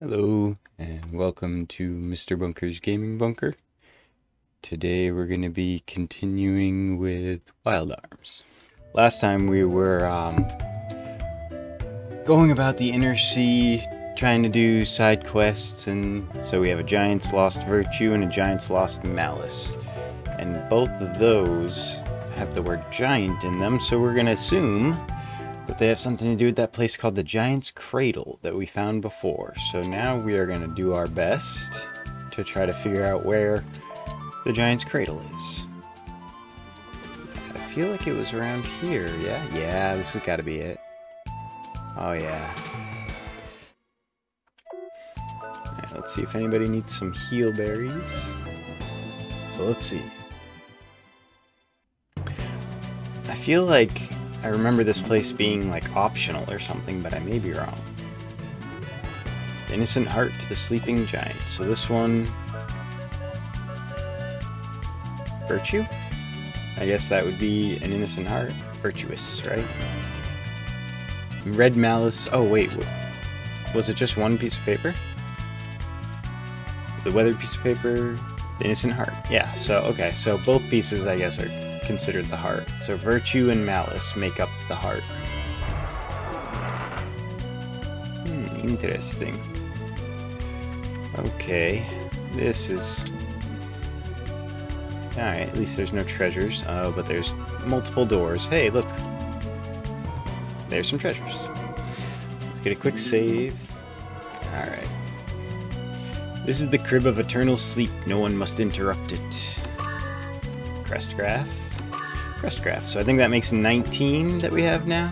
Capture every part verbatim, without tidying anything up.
Hello and welcome to Mr Bunkers Gaming Bunker. Today we're going to be continuing with Wild Arms. Last time we were um, going about the inner sea, trying to do side quests, and so we have a Giant's Lost Virtue and a Giant's Lost Malice. And both of those have the word giant in them, so we're going to assume but they have something to do with that place called the Giant's Cradle that we found before. So now we are going to do our best to try to figure out where the Giant's Cradle is. I feel like it was around here, yeah? Yeah, this has got to be it. Oh yeah. Alright, let's see if anybody needs some heal berries. So let's see. I feel like I remember this place being, like, optional or something, but I may be wrong. Innocent Heart to the Sleeping Giant. So this one... Virtue? I guess that would be an Innocent Heart. Virtuous, right? Red Malice... Oh, wait. Was it just one piece of paper? The weathered piece of paper... The Innocent Heart. Yeah, so, okay. So both pieces, I guess, are... considered the heart. So virtue and malice make up the heart. Hmm, interesting. Okay, this is... Alright, at least there's no treasures. Oh, but there's multiple doors. Hey, look! There's some treasures. Let's get a quick save. Alright. This is the crib of eternal sleep. No one must interrupt it. Crest Graph. Crest Graph. So I think that makes nineteen that we have now.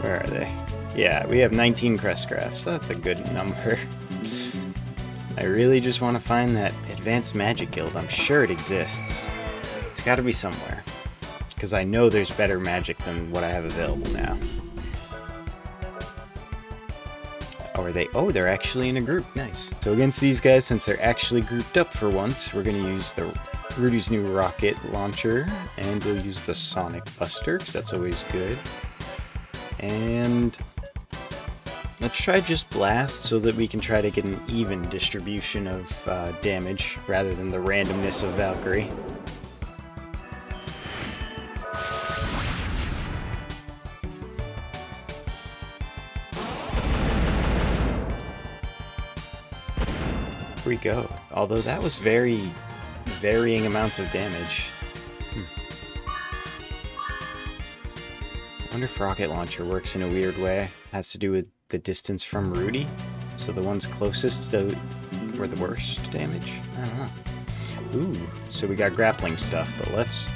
Where are they? Yeah, we have nineteen Crest Graphs. So that's a good number. I really just want to find that Advanced Magic Guild. I'm sure it exists. It's got to be somewhere. Because I know there's better magic than what I have available now. Oh, are they? Oh, they're actually in a group. Nice. So against these guys, since they're actually grouped up for once, we're going to use the... Rudy's new Rocket Launcher, and we'll use the Sonic Buster, because that's always good. And let's try just Blast, so that we can try to get an even distribution of uh, damage, rather than the randomness of Valkyrie. Here we go. Although that was very... varying amounts of damage. Hmm. I wonder if Rocket Launcher works in a weird way. It has to do with the distance from Rudy. So the ones closest to were the worst damage. I don't know. Ooh, so we got grappling stuff, but let's...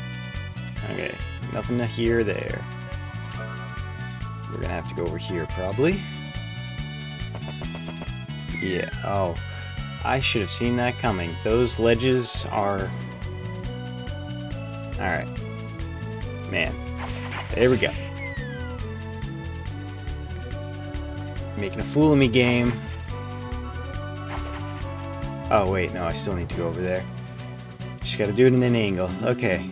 Okay, nothing to hear there. We're gonna have to go over here, probably. Yeah, oh. I should have seen that coming. Those ledges are... Alright. Man. There we go. Making a fool of me, game. Oh, wait. No, I still need to go over there. Just gotta do it in an angle. Okay.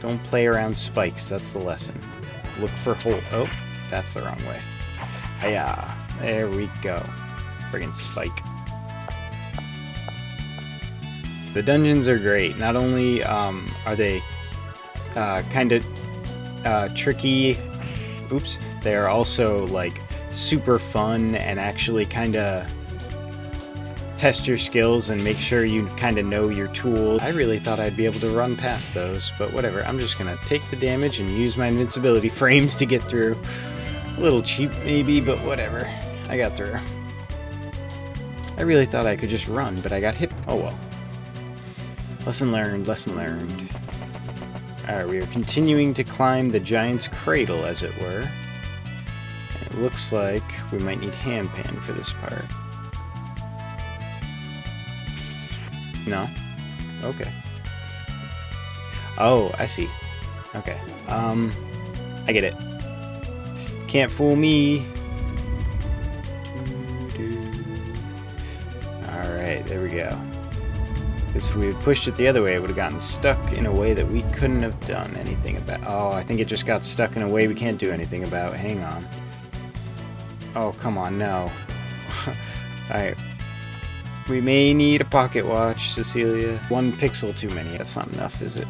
Don't play around spikes. That's the lesson. Look for hole. Oh, that's the wrong way. Hiya. There we go. Friggin' spike. The dungeons are great. Not only um, are they uh, kind of uh, tricky, oops, they are also like super fun and actually kind of test your skills and make sure you kind of know your tool. I really thought I'd be able to run past those, but whatever. I'm just going to take the damage and use my invincibility frames to get through. A little cheap maybe, but whatever. I got through. I really thought I could just run, but I got hit. Oh well. Lesson learned, lesson learned. Alright, we are continuing to climb the Giant's Cradle, as it were. And it looks like we might need Handpan for this part. No? Okay. Oh, I see. Okay. Um, I get it. Can't fool me. Alright, there we go. If we had pushed it the other way, it would have gotten stuck in a way that we couldn't have done anything about. Oh, I think it just got stuck in a way we can't do anything about. Hang on. Oh, come on, no. Alright. We may need a pocket watch, Cecilia. One pixel too many. That's not enough, is it?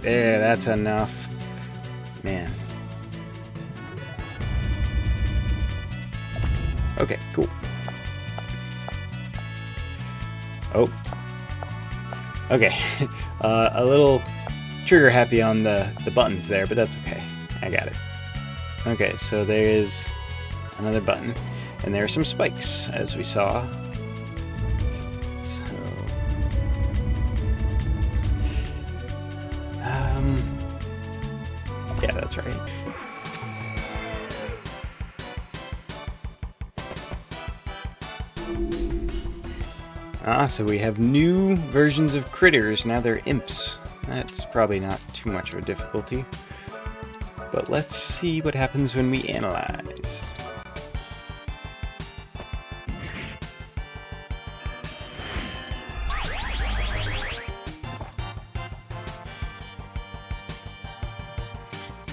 There, that's enough. Man. Okay, cool. Oh. Okay. Uh, a little trigger happy on the, the buttons there, but that's okay. I got it. Okay, so there is another button. And there are some spikes, as we saw. Yeah, that's right. Ah, so we have new versions of critters. Now they're imps. That's probably not too much of a difficulty. But let's see what happens when we analyze.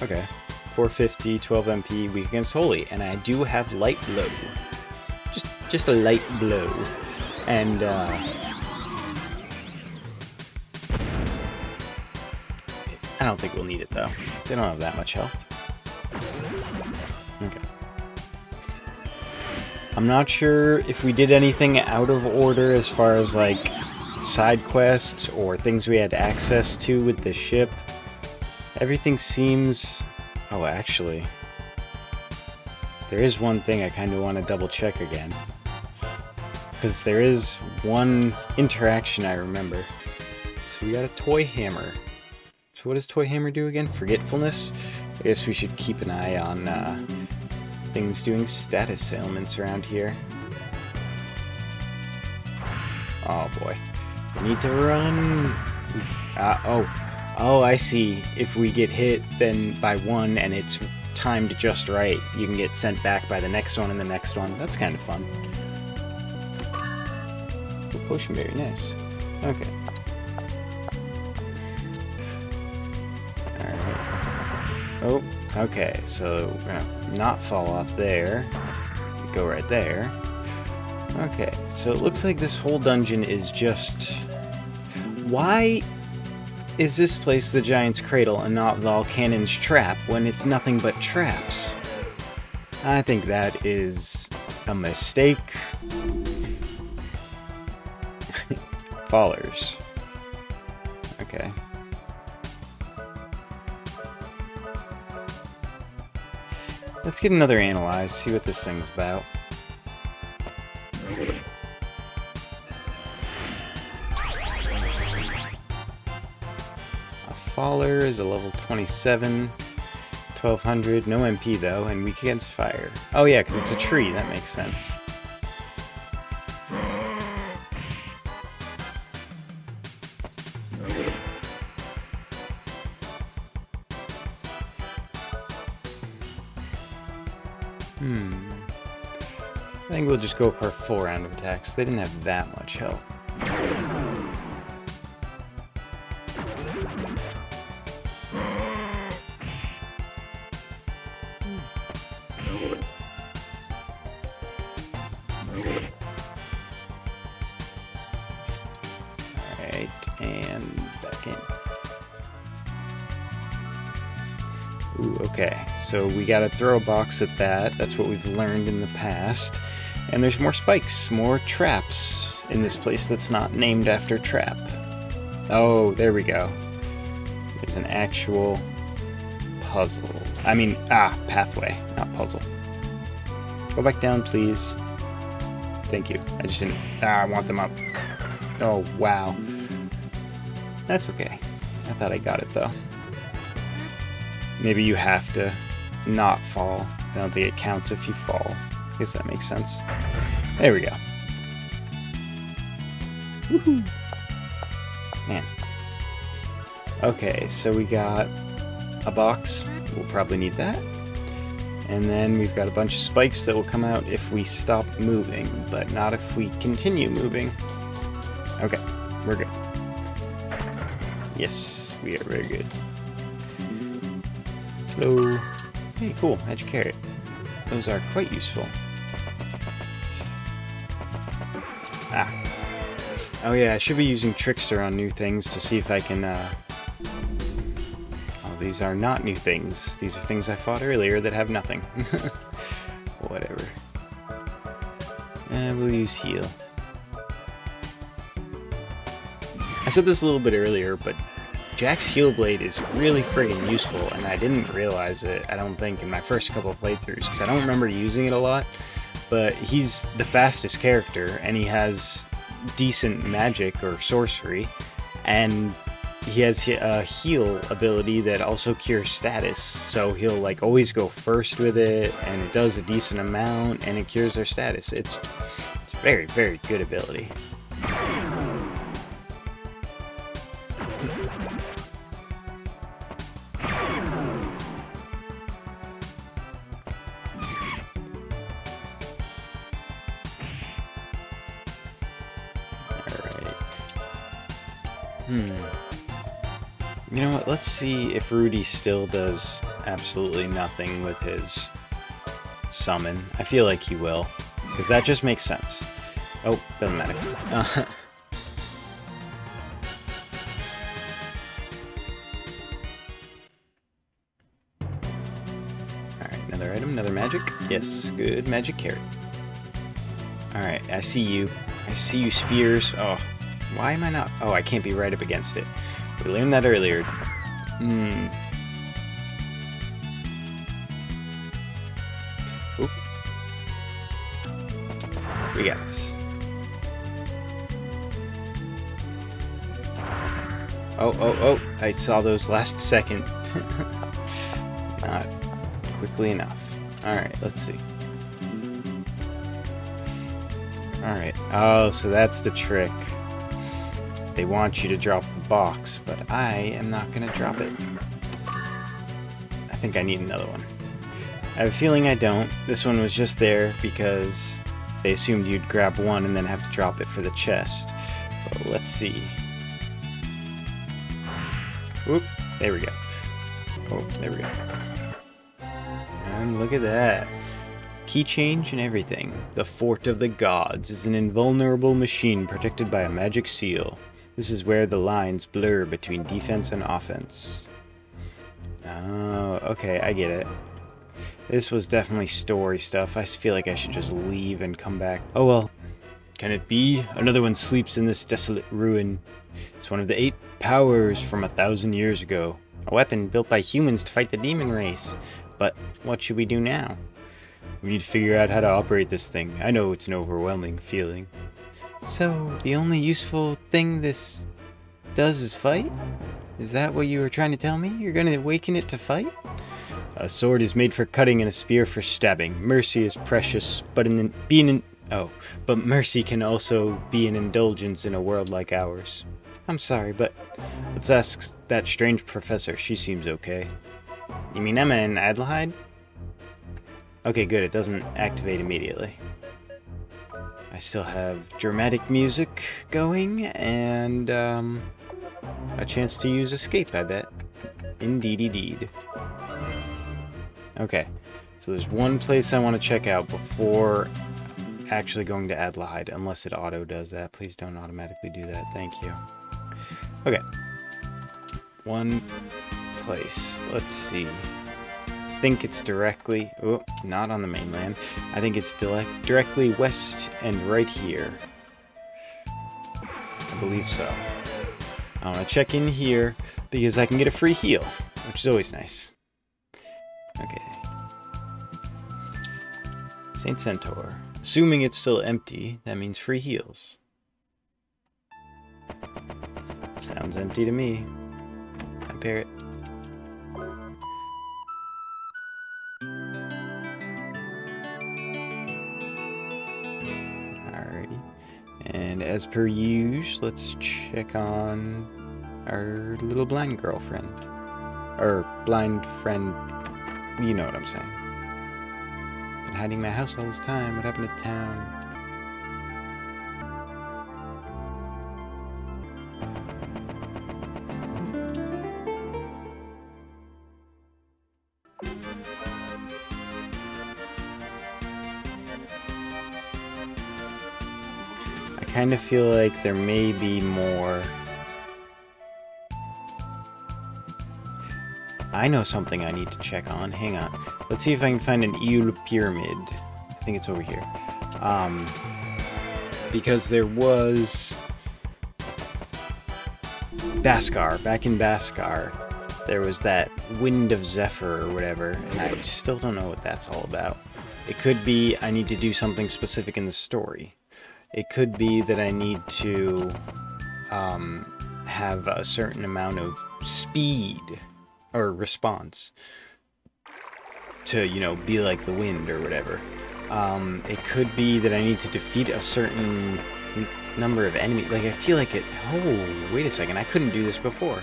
Okay, four fifty, twelve M P, weak against holy, and I do have light blow. Just, just a light blow, and uh, I don't think we'll need it though. They don't have that much health. Okay. I'm not sure if we did anything out of order as far as like side quests or things we had access to with the ship. Everything seems... Oh, actually. There is one thing I kind of want to double check again. Because there is one interaction I remember. So we got a toy hammer. So what does toy hammer do again? Forgetfulness? I guess we should keep an eye on uh, things doing status ailments around here. Oh boy. We need to run! Uh, oh. Oh, I see. If we get hit then by one and it's timed just right, you can get sent back by the next one and the next one. That's kind of fun. The potion, very nice. Okay. Alright. Oh, okay. So, we're gonna not fall off there. Go right there. Okay. So, it looks like this whole dungeon is just... Why... is this place the Giant's Cradle and not Volcanon's Trap when it's nothing but traps? I think that is a mistake. Fallers. Okay. Let's get another analyze, see what this thing's about. Faller is a level twenty-seven, twelve hundred, no M P though, and weak against fire. Oh yeah, because it's a tree, that makes sense. Hmm. I think we'll just go for a full round of attacks. They didn't have that much health. So we gotta throw a box at that. That's what we've learned in the past. And there's more spikes, more traps in this place that's not named after trap. Oh, there we go. There's an actual puzzle. I mean, ah, pathway, not puzzle. Go back down, please. Thank you. I just didn't, ah, I want them up. Oh, wow. That's okay. I thought I got it, though. Maybe you have to not fall. I don't think it counts if you fall. I guess that makes sense. There we go. Woohoo! Man. Okay, so we got a box. We'll probably need that. And then we've got a bunch of spikes that will come out if we stop moving, but not if we continue moving. Okay, we're good. Yes, we are very good. Hello. Hey, cool. How'd you carry it? Those are quite useful. Oh yeah, I should be using Trickster on new things to see if I can, uh... oh, these are not new things. These are things I fought earlier that have nothing. Whatever. And we'll use Heal. I said this a little bit earlier, but Jack's Heal Blade is really friggin' useful, and I didn't realize it, I don't think, in my first couple of playthroughs, because I don't remember using it a lot, but he's the fastest character, and he has decent magic or sorcery, and he has a heal ability that also cures status, so he'll like always go first with it, and it does a decent amount, and it cures their status. It's, it's a very, very good ability. You know what, let's see if Rudy still does absolutely nothing with his summon. I feel like he will, because that just makes sense. Oh, doesn't matter. Uh, Alright, another item, another magic. Yes, good magic carrot. Alright, I see you. I see you, spears. Oh, why am I not... oh, I can't be right up against it. We learned that earlier. Hmm. Oop. We got this. Oh, oh, oh! I saw those last second. Not quickly enough. Alright, let's see. Alright. Oh, so that's the trick. They want you to drop the box, but I am not going to drop it. I think I need another one. I have a feeling I don't. This one was just there because they assumed you'd grab one and then have to drop it for the chest. But let's see. Oop, there we go. Oh, there we go. And look at that. Key change and everything. The Fort of the Gods is an invulnerable machine protected by a magic seal. This is where the lines blur between defense and offense. Oh, okay, I get it. This was definitely story stuff. I feel like I should just leave and come back. Oh well. Can it be? Another one sleeps in this desolate ruin. It's one of the eight powers from a thousand years ago. A weapon built by humans to fight the demon race. But what should we do now? We need to figure out how to operate this thing. I know it's an overwhelming feeling. So, the only useful thing this does is fight? Is that what you were trying to tell me? You're going to awaken it to fight? A sword is made for cutting and a spear for stabbing. Mercy is precious, but an in being in oh, but mercy can also be an indulgence in a world like ours. I'm sorry, but let's ask that strange professor. She seems okay. You mean Emma and Adlehyde? Okay, good. It doesn't activate immediately. I still have dramatic music going, and um, a chance to use escape, I bet. Indeed-deed. Okay, so there's one place I want to check out before actually going to Adlehyde, unless it auto does that. Please don't automatically do that, thank you. Okay, one place, let's see. I think it's directly, oh, not on the mainland. I think it's direct, directly west and right here. I believe so. I want to check in here because I can get a free heal, which is always nice. Okay. Saint Centaur. Assuming it's still empty, that means free heals. Sounds empty to me. I pair it. And as per usual, let's check on our little blind girlfriend. Or blind friend, you know what I'm saying. Been hiding my house all this time, what happened to town? I kind of feel like there may be more. I know something I need to check on. Hang on. Let's see if I can find an Eul Pyramid. I think it's over here. Um, because there was... Baskar. Back in Baskar, there was that Wind of Zephyr or whatever, and I still don't know what that's all about. It could be I need to do something specific in the story. It could be that I need to um, have a certain amount of speed or response to, you know, be like the wind or whatever. Um, it could be that I need to defeat a certain number of enemies. Like, I feel like it... Oh, wait a second. I couldn't do this before.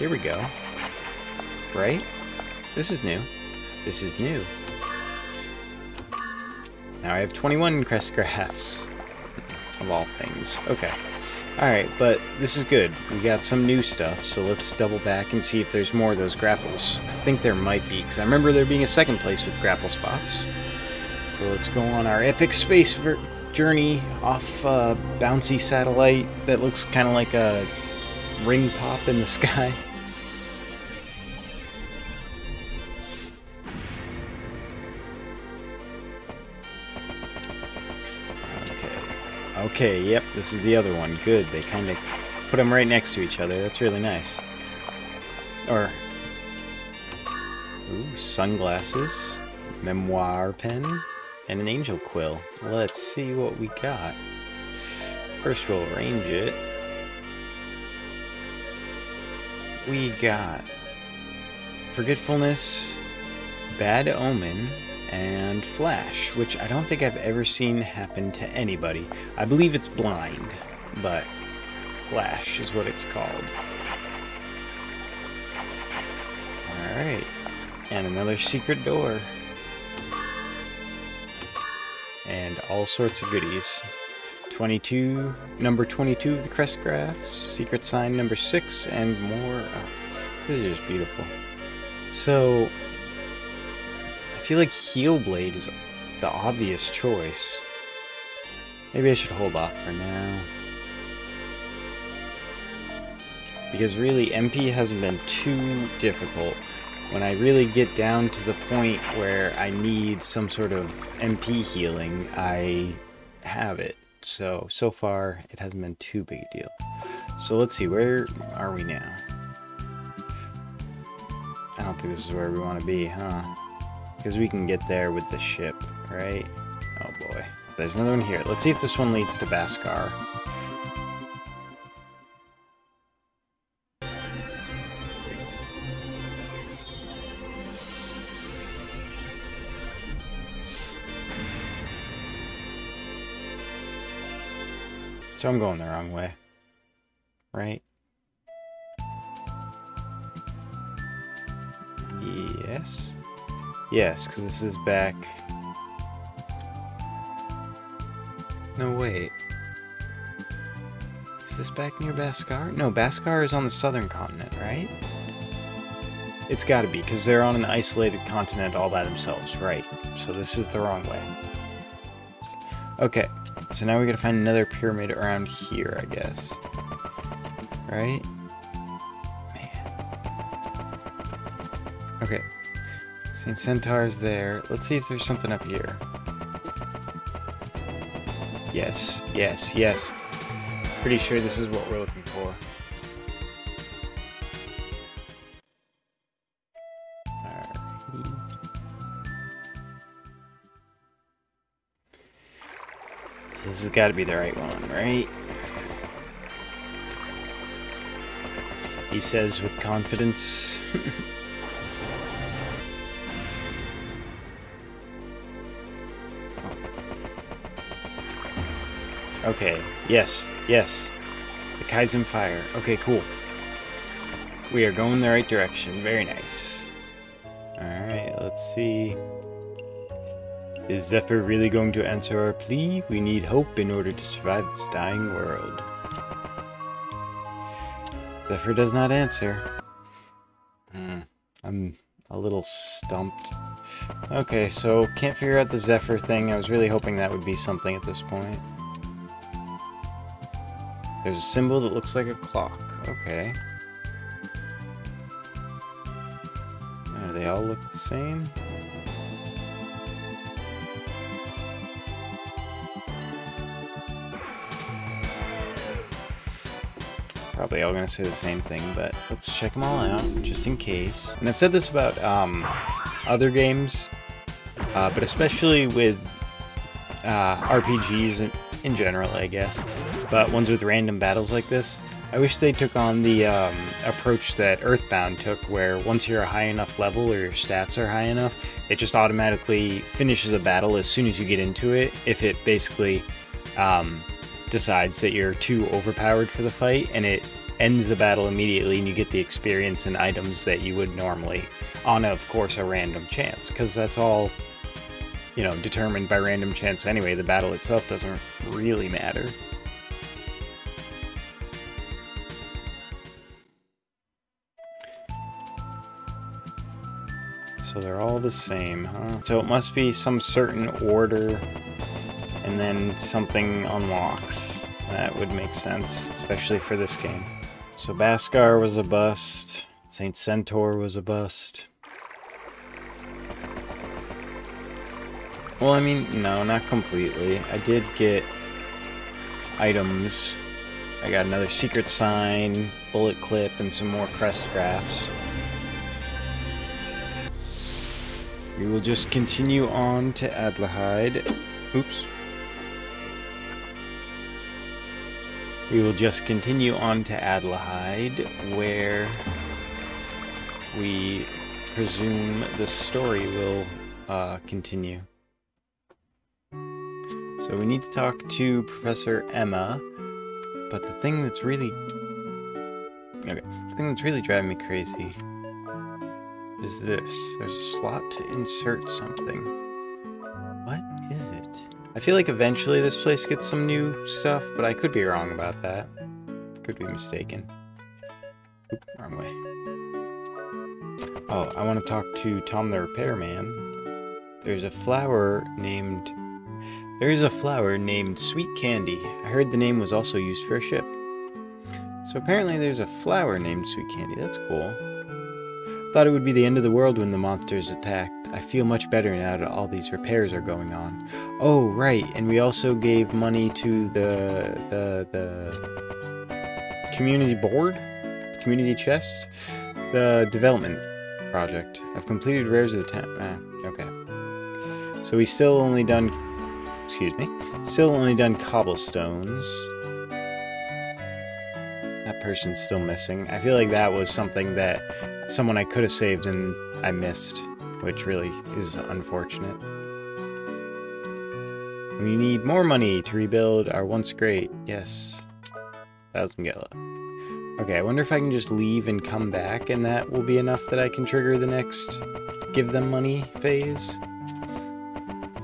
Here we go. Right? This is new. This is new. Now I have twenty-one Crest Graphs. Of all things. Okay. Alright, but this is good. We got some new stuff, so let's double back and see if there's more of those grapples. I think there might be, because I remember there being a second place with grapple spots. So let's go on our epic space ver journey off a bouncy satellite that looks kind of like a ring pop in the sky. Okay, yep, this is the other one. Good, they kind of put them right next to each other. That's really nice. Or... Ooh, sunglasses, memoir pen, and an angel quill. Let's see what we got. First we'll arrange it. We got... Forgetfulness, Bad Omen, and Flash, which I don't think I've ever seen happen to anybody. I believe it's blind, but Flash is what it's called. Alright, and another secret door. And all sorts of goodies. twenty-two, number twenty-two of the Crest Graphs, secret sign number six, and more. Oh, this is just beautiful. So... I feel like Heal Blade is the obvious choice. Maybe I should hold off for now. Because really, M P hasn't been too difficult. When I really get down to the point where I need some sort of M P healing, I have it. So, so far, it hasn't been too big a deal. So let's see, where are we now? I don't think this is where we want to be, huh? Because we can get there with the ship, right? Oh boy. There's another one here. Let's see if this one leads to Baskar. So I'm going the wrong way. Right? Yes. Yes, because this is back... No, wait. Is this back near Baskar? No, Baskar is on the southern continent, right? It's gotta be, because they're on an isolated continent all by themselves, right? So this is the wrong way. Okay, so now we gotta find another pyramid around here, I guess. Right? Man. Okay. Saint Centaur's there. Let's see if there's something up here. Yes, yes, yes. Pretty sure this is what we're looking for. Alright. So this has got to be the right one, right? He says with confidence. Okay, yes, yes. The Kaizen Fire. Okay, cool. We are going the right direction. Very nice. Alright, let's see. Is Zephyr really going to answer our plea? We need hope in order to survive this dying world. Zephyr does not answer. Hmm, I'm a little stumped. Okay, so can't figure out the Zephyr thing. I was really hoping that would be something at this point. There's a symbol that looks like a clock. Okay. Now, do they all look the same? Probably all gonna say the same thing, but let's check them all out just in case. And I've said this about um, other games, uh, but especially with uh, R P Gs in, in general, I guess. But ones with random battles like this, I wish they took on the um, approach that Earthbound took, where once you're a high enough level or your stats are high enough, it just automatically finishes a battle as soon as you get into it. If it basically um, decides that you're too overpowered for the fight, and it ends the battle immediately, and you get the experience and items that you would normally, on of course a random chance, because that's all, you know, determined by random chance anyway. The battle itself doesn't really matter. So they're all the same, huh? So it must be some certain order, and then something unlocks. That would make sense, especially for this game. So Baskar was a bust. Saint Centaur was a bust. Well, I mean, no, not completely. I did get items. I got another secret sign, bullet clip, and some more crest graphs. We will just continue on to Adlehyde. Oops. We will just continue on to Adlehyde, where we presume the story will uh, continue. So we need to talk to Professor Emma, but the thing that's really... Okay, the thing that's really driving me crazy is this. There's a slot to insert something. What is it? I feel like eventually this place gets some new stuff, but I could be wrong about that. Could be mistaken. Oop, wrong way. Oh, I want to talk to Tom the Repairman. There's a flower named... There is a flower named Sweet Candy. I heard the name was also used for a ship. So apparently there's a flower named Sweet Candy. That's cool. Thought it would be the end of the world when the monsters attacked. I feel much better now that all these repairs are going on. Oh, right, and we also gave money to the the, the community board, the community chest, the development project. I've completed rares of the time. Ah, okay. So we still only done, excuse me, still only done cobblestones. That person's still missing. I feel like that was something that someone I could have saved and I missed, which really is unfortunate. We need more money to rebuild our once great. Yes. Thousand Gala. Okay, I wonder if I can just leave and come back, and that will be enough that I can trigger the next give them money phase.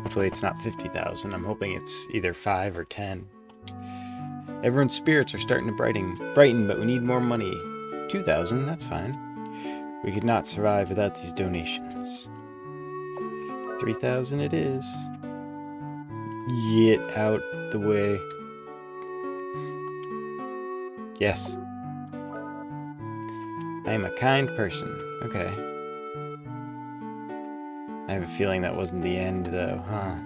Hopefully it's not fifty thousand. I'm hoping it's either five or ten. Everyone's spirits are starting to brighten, brighten, but we need more money. two thousand, that's fine. We could not survive without these donations. three thousand it is. Get out the way. Yes. I am a kind person. Okay. I have a feeling that wasn't the end, though, huh?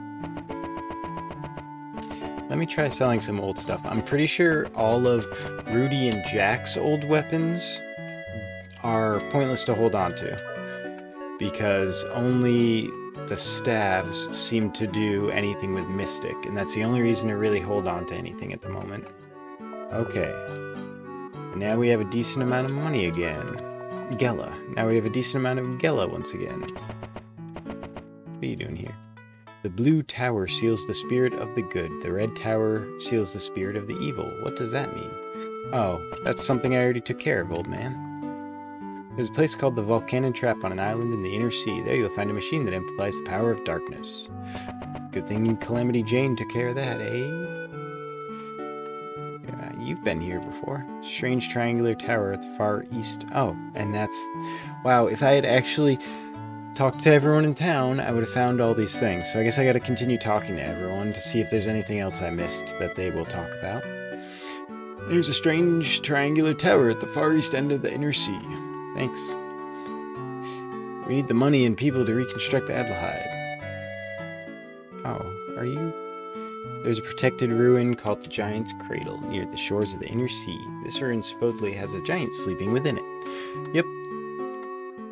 Let me try selling some old stuff. I'm pretty sure all of Rudy and Jack's old weapons are pointless to hold on to, because only the staves seem to do anything with Mystic, and that's the only reason to really hold on to anything at the moment. Okay, and now we have a decent amount of money again. Gela. Now we have a decent amount of Gela once again. What are you doing here? The blue tower seals the spirit of the good. The red tower seals the spirit of the evil. What does that mean? Oh, that's something I already took care of, old man. There's a place called the Volcanon Trap on an island in the inner sea. There you'll find a machine that amplifies the power of darkness. Good thing Calamity Jane took care of that, eh? Yeah, you've been here before. Strange triangular tower at the far east. Oh, and that's... Wow, if I had actually talked to everyone in town, I would have found all these things. So I guess I gotta continue talking to everyone to see if there's anything else I missed that they will talk about. There's a strange triangular tower at the far east end of the inner sea. Thanks. We need the money and people to reconstruct Adlehyde. Oh, are you? There's a protected ruin called the Giant's Cradle near the shores of the inner sea. This ruin supposedly has a giant sleeping within it. Yep.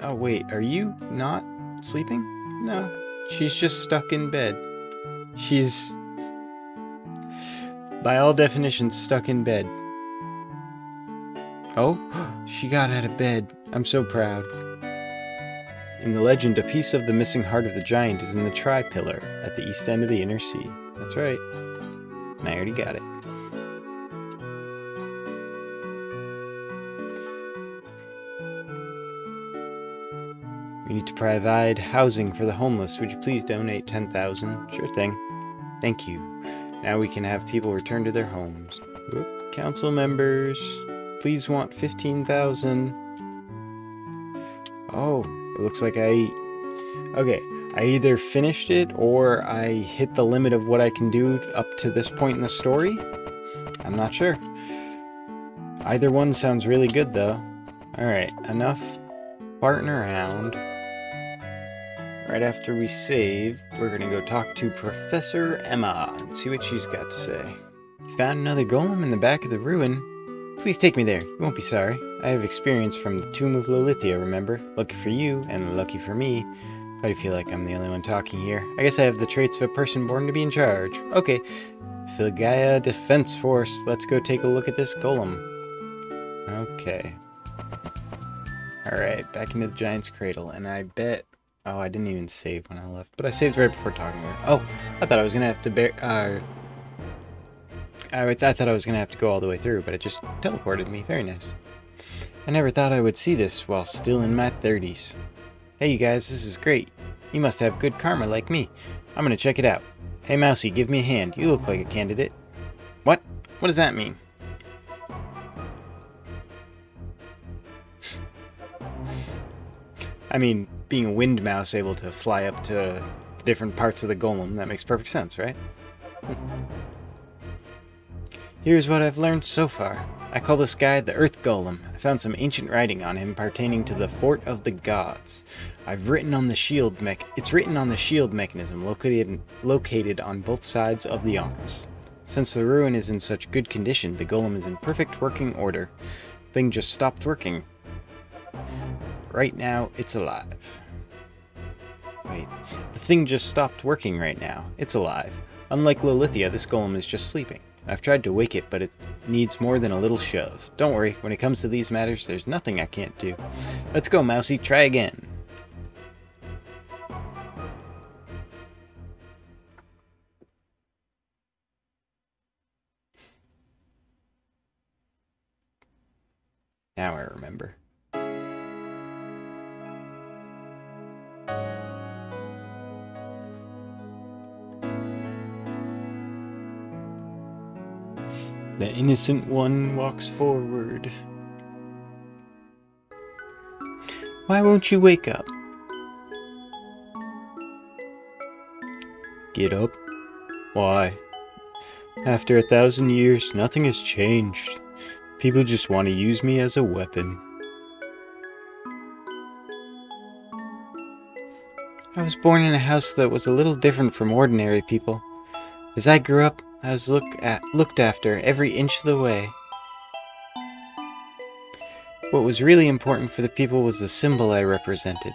Oh wait, are you not sleeping? No, she's just stuck in bed. She's, by all definitions, stuck in bed. Oh, she got out of bed. I'm so proud. In the legend, a piece of the missing heart of the giant is in the tri-pillar at the east end of the inner sea. That's right. And I already got it. We need to provide housing for the homeless. Would you please donate ten thousand? Sure thing. Thank you. Now we can have people return to their homes. Oop. Council members, please want fifteen thousand. Oh, it looks like I... Okay, I either finished it or I hit the limit of what I can do up to this point in the story. I'm not sure. Either one sounds really good, though. Alright, enough farting around. Right after we save, we're going to go talk to Professor Emma and see what she's got to say. You found another golem in the back of the ruin? Please take me there. You won't be sorry. I have experience from the Tomb of Lilithia, remember? Lucky for you, and lucky for me. But I feel like I'm the only one talking here. I guess I have the traits of a person born to be in charge. Okay. Filgaia Defense Force. Let's go take a look at this golem. Okay. Alright, back into the Giant's Cradle, and I bet... Oh, I didn't even save when I left, but I saved right before talking to her. Oh, I thought I was gonna have to bear. Uh, I, I thought I was gonna have to go all the way through, but it just teleported me. Very nice. I never thought I would see this while still in my thirties. Hey, you guys, this is great. You must have good karma like me. I'm gonna check it out. Hey, Mousy, give me a hand. You look like a candidate. What? What does that mean? I mean, being a wind mouse able to fly up to different parts of the golem, that makes perfect sense, right? Here's what I've learned so far. I call this guy the Earth Golem. I found some ancient writing on him pertaining to the Fort of the Gods. I've written on the shield mech. It's written on the shield mechanism located located on both sides of the arms. Since the ruin is in such good condition, the golem is in perfect working order. The thing just stopped working. Right now, it's alive. Wait, the thing just stopped working right now. It's alive. Unlike Lilithia, this golem is just sleeping. I've tried to wake it, but it needs more than a little shove. Don't worry, when it comes to these matters, there's nothing I can't do. Let's go, Mousy, try again. Now I remember. The innocent one walks forward. Why won't you wake up? Get up. Why? After a thousand years, nothing has changed. People just want to use me as a weapon. I was born in a house that was a little different from ordinary people. As I grew up, I was look at, looked after every inch of the way. What was really important for the people was the symbol I represented.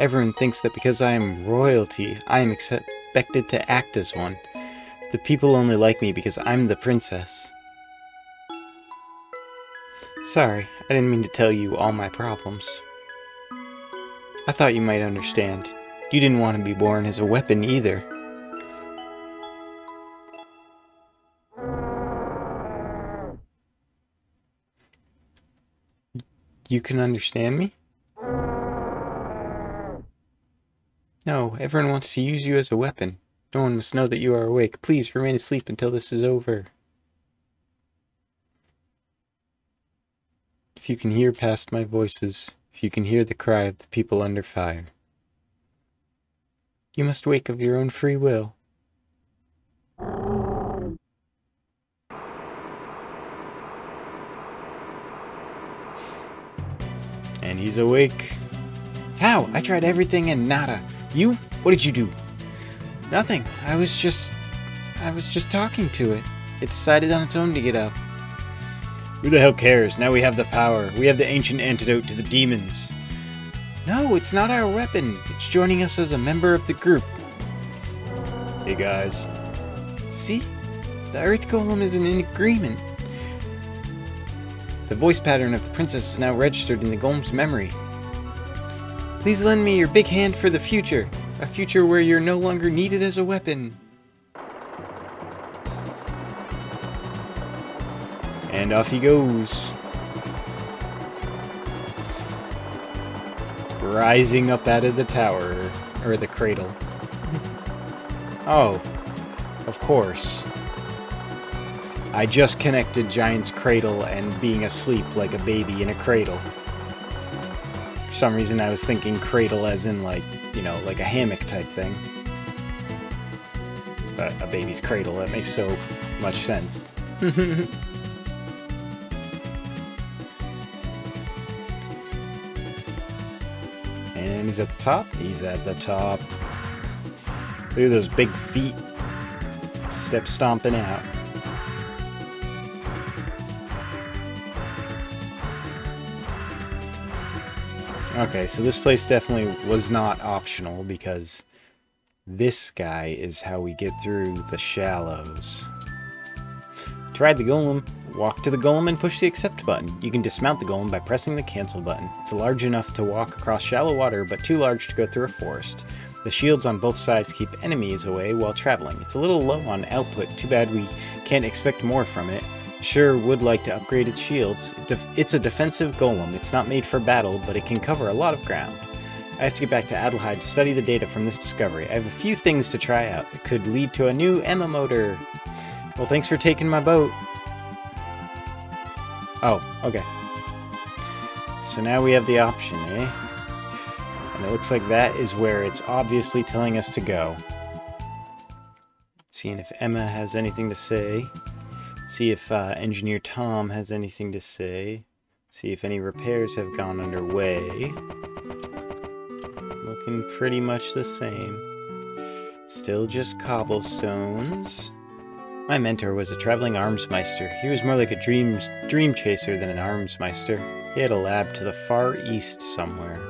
Everyone thinks that because I am royalty, I am expected to act as one. The people only like me because I'm the princess. Sorry, I didn't mean to tell you all my problems. I thought you might understand. You didn't want to be born as a weapon either. You can understand me? No, everyone wants to use you as a weapon. No one must know that you are awake. Please remain asleep until this is over. If you can hear past my voices, if you can hear the cry of the people under fire, you must wake of your own free will. And he's awake. How? I tried everything and nada. You? What did you do? Nothing. I was just... I was just talking to it. It decided on its own to get up. Who the hell cares? Now we have the power. We have the ancient antidote to the demons. No, it's not our weapon. It's joining us as a member of the group. Hey, guys. See? The Earth Golem is in agreement. The voice pattern of the princess is now registered in the golem's memory. Please lend me your big hand for the future. A future where you're no longer needed as a weapon. And off he goes. Rising up out of the tower. Or the cradle. Oh. Of course. I just connected Giant's Cradle and being asleep like a baby in a cradle. For some reason I was thinking cradle as in like, you know, like a hammock type thing. But a baby's cradle, that makes so much sense. And he's at the top. He's at the top. Look at those big feet. Step stomping out. Okay, so this place definitely was not optional because this guy is how we get through the shallows. To ride the golem, walk to the golem and push the accept button. You can dismount the golem by pressing the cancel button. It's large enough to walk across shallow water, but too large to go through a forest. The shields on both sides keep enemies away while traveling. It's a little low on output. Too bad we can't expect more from it. Sure would like to upgrade its shields. It's a defensive golem. It's not made for battle, but it can cover a lot of ground. I have to get back to Adlehyde to study the data from this discovery. I have a few things to try out. It could lead to a new Emma motor. Well, thanks for taking my boat. Oh, okay. So now we have the option, eh? And it looks like that is where it's obviously telling us to go. Seeing if Emma has anything to say. See if uh, Engineer Tom has anything to say. See if any repairs have gone underway. Looking pretty much the same. Still just cobblestones. My mentor was a traveling armsmeister. He was more like a dreams, dream chaser than an armsmeister. He had a lab to the far east somewhere.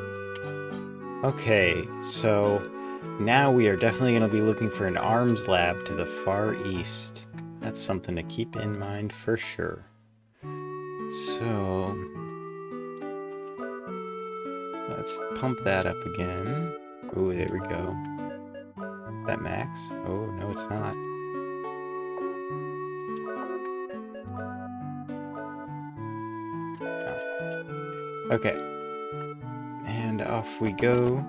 Okay, so now we are definitely going to be looking for an arms lab to the far east. That's something to keep in mind for sure. So, let's pump that up again. Ooh, there we go. Is that max? Oh, no, it's not. Oh. Okay. And off we go.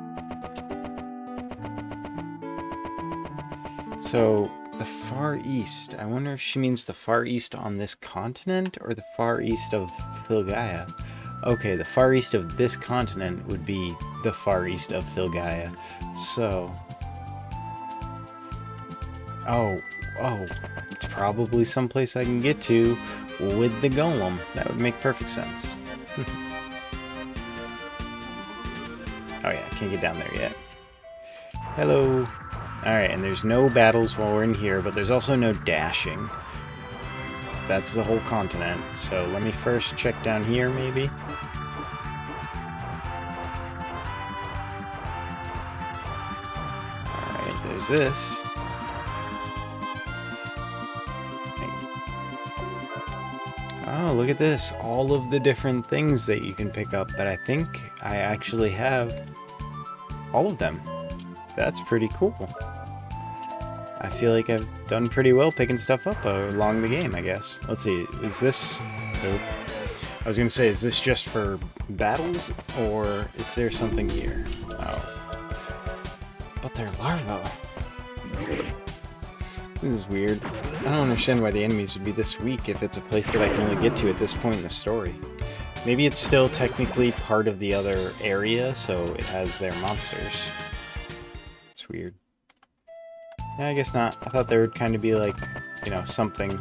So... the Far East. I wonder if she means the Far East on this continent or the Far East of Philgaia. Okay, the Far East of this continent would be the Far East of Philgaia. So... Oh, oh, it's probably someplace I can get to with the golem. That would make perfect sense. Oh yeah, I can't get down there yet. Hello. Alright, and there's no battles while we're in here, but there's also no dashing. That's the whole continent, so let me first check down here, maybe. Alright, there's this. Oh, look at this. All of the different things that you can pick up, but I think I actually have all of them. That's pretty cool. I feel like I've done pretty well picking stuff up along the game, I guess. Let's see, is this... Oh, I was going to say, is this just for battles, or is there something here? Oh. But they're larvae. This is weird. I don't understand why the enemies would be this weak if it's a place that I can only get to at this point in the story. Maybe it's still technically part of the other area, so it has their monsters. Weird. No, I guess not. I thought there would kind of be like, you know, something,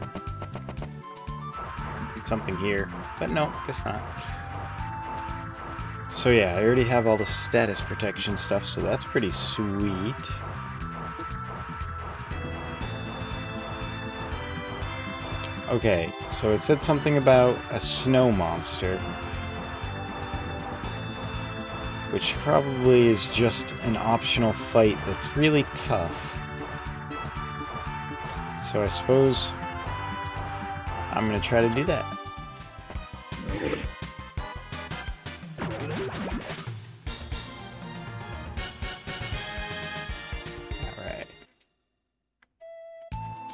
something here, but no, guess not. So yeah, I already have all the status protection stuff, so that's pretty sweet. Okay, so it said something about a snow monster, which probably is just an optional fight that's really tough. So I suppose I'm gonna try to do that. Alright.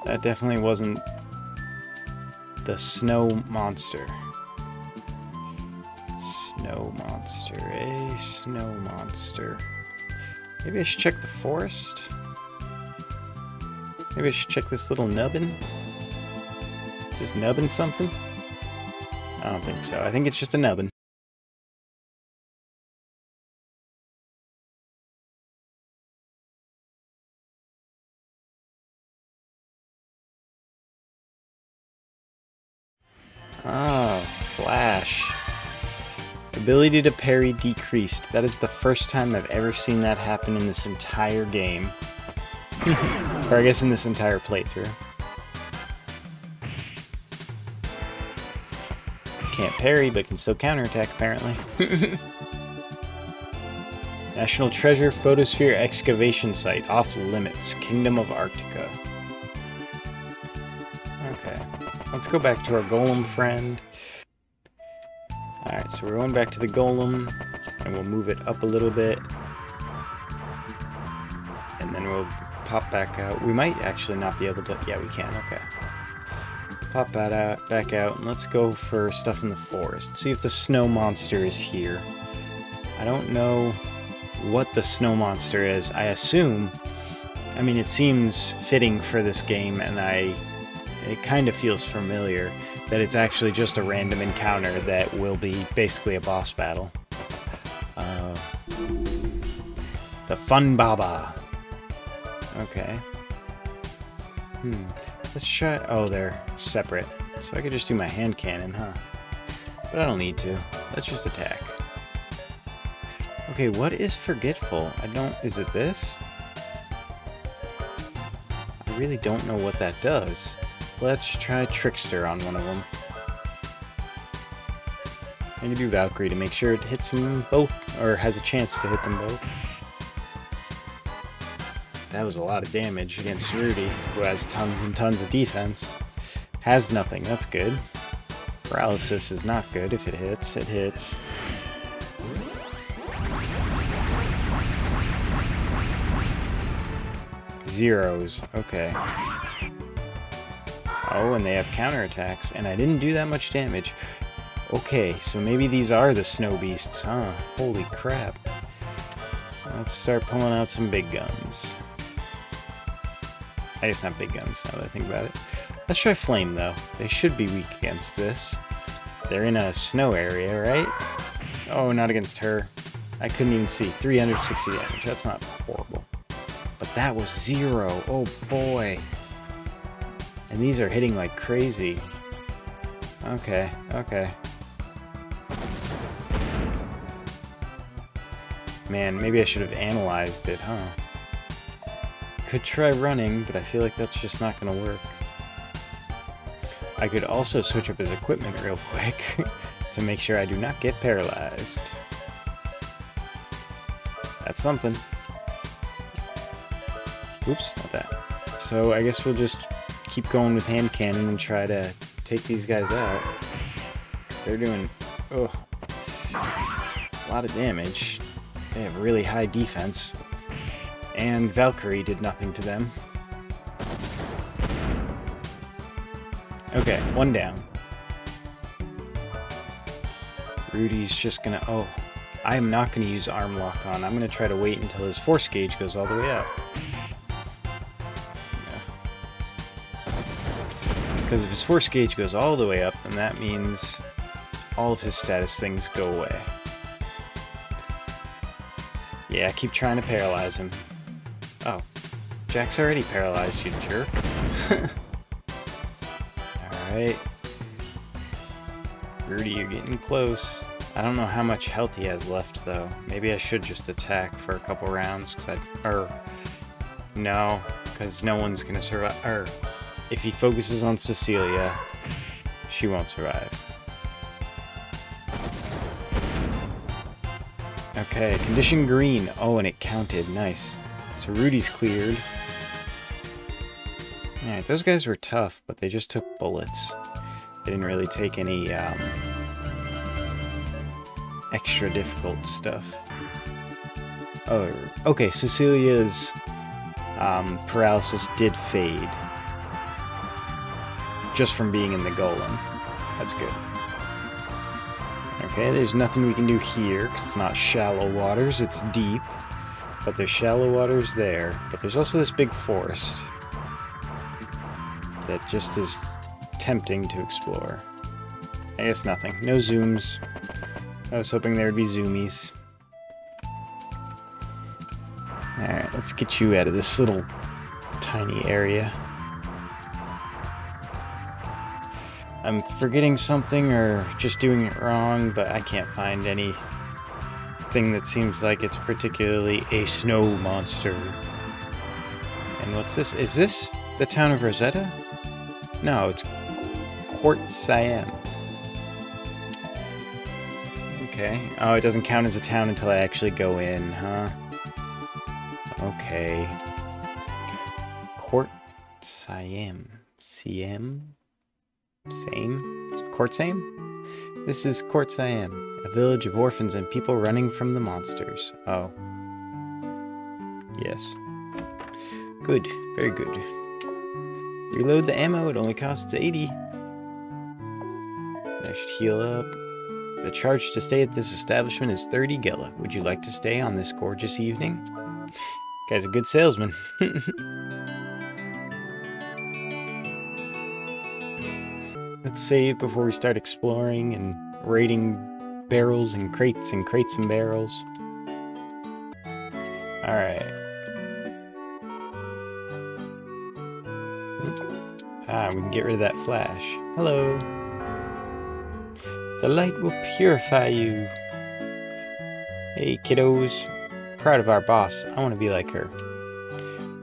That definitely wasn't the snow monster. Snow monster, eh? Snow monster. Maybe I should check the forest? Maybe I should check this little nubbin? Just nubbin something? I don't think so. I think it's just a nubbin. Ability to parry decreased. That is the first time I've ever seen that happen in this entire game. Or I guess in this entire playthrough. Can't parry, but can still counterattack, apparently. National Treasure Photosphere Excavation Site. Off limits. Kingdom of Arctica. Okay. Let's go back to our golem friend. Alright, so we're going back to the golem, and we'll move it up a little bit, and then we'll pop back out. We might actually not be able to... Yeah, we can, okay. Pop that out, back out, and let's go for stuff in the forest. See if the snow monster is here. I don't know what the snow monster is. I assume... I mean, it seems fitting for this game, and I... It kind of feels familiar. That it's actually just a random encounter that will be basically a boss battle. Uh, the Fun Baba. Okay. Hmm. Let's try... Oh, they're separate. So I could just do my hand cannon, huh? But I don't need to. Let's just attack. Okay, what is forgetful? I don't... Is it this? I really don't know what that does. Let's try Trickster on one of them. I'm going to do Valkyrie to make sure it hits them both, or has a chance to hit them both. That was a lot of damage against Rudy, who has tons and tons of defense. Has nothing, that's good. Paralysis is not good. If it hits, it hits. Zeros, okay. Oh, and they have counterattacks, and I didn't do that much damage. Okay, so maybe these are the snow beasts, huh? Holy crap. Let's start pulling out some big guns. I guess not big guns, now that I think about it. Let's try flame, though. They should be weak against this. They're in a snow area, right? Oh, not against her. I couldn't even see. three hundred sixty damage. That's not horrible. But that was zero. Oh, boy. And these are hitting like crazy. Okay, okay. Man, maybe I should have analyzed it, huh? Could try running, but I feel like that's just not gonna work. I could also switch up his equipment real quick to make sure I do not get paralyzed. That's something. Oops, not that. So I guess we'll just... keep going with hand cannon and try to take these guys out. They're doing oh, a lot of damage. They have really high defense. And Valkyrie did nothing to them. Okay, one down. Rudy's just gonna... Oh, I'm not gonna use arm lock on. I'm gonna try to wait until his force gauge goes all the way up. Because if his force gauge goes all the way up, then that means all of his status things go away. Yeah, I keep trying to paralyze him. Oh. Jack's already paralyzed, you jerk. Alright. Rudy, you're getting close. I don't know how much health he has left, though. Maybe I should just attack for a couple rounds, because I... Or... No, because no one's going to survive. Or, if he focuses on Cecilia, she won't survive. Okay, condition green. Oh, and it counted. Nice. So Rudy's cleared. Alright, those guys were tough, but they just took bullets. They didn't really take any, um... extra difficult stuff. Oh, okay, Cecilia's um, paralysis did fade. Just from being in the golem. That's good. Okay, there's nothing we can do here, because it's not shallow waters, it's deep. But there's shallow waters there. But there's also this big forest that just is tempting to explore. I guess nothing. No zooms. I was hoping there would be zoomies. Alright, let's get you out of this little tiny area. I'm forgetting something or just doing it wrong, but I can't find anything that seems like it's particularly a snow monster. And what's this? Is this the town of Rosetta? No, it's Court Seim. Okay. Oh, it doesn't count as a town until I actually go in, huh? Okay. Court Seim. Seim? Seim? Court Seim? This is Court Seim, a village of orphans and people running from the monsters. Oh. Yes. Good. Very good. Reload the ammo. It only costs eighty. I should heal up. The charge to stay at this establishment is thirty gela. Would you like to stay on this gorgeous evening? Guy's a good salesman. Let's save before we start exploring and raiding barrels and crates and crates and barrels. Alright. Ah, we can get rid of that flash. Hello. The light will purify you. Hey, kiddos. Proud of our boss. I want to be like her.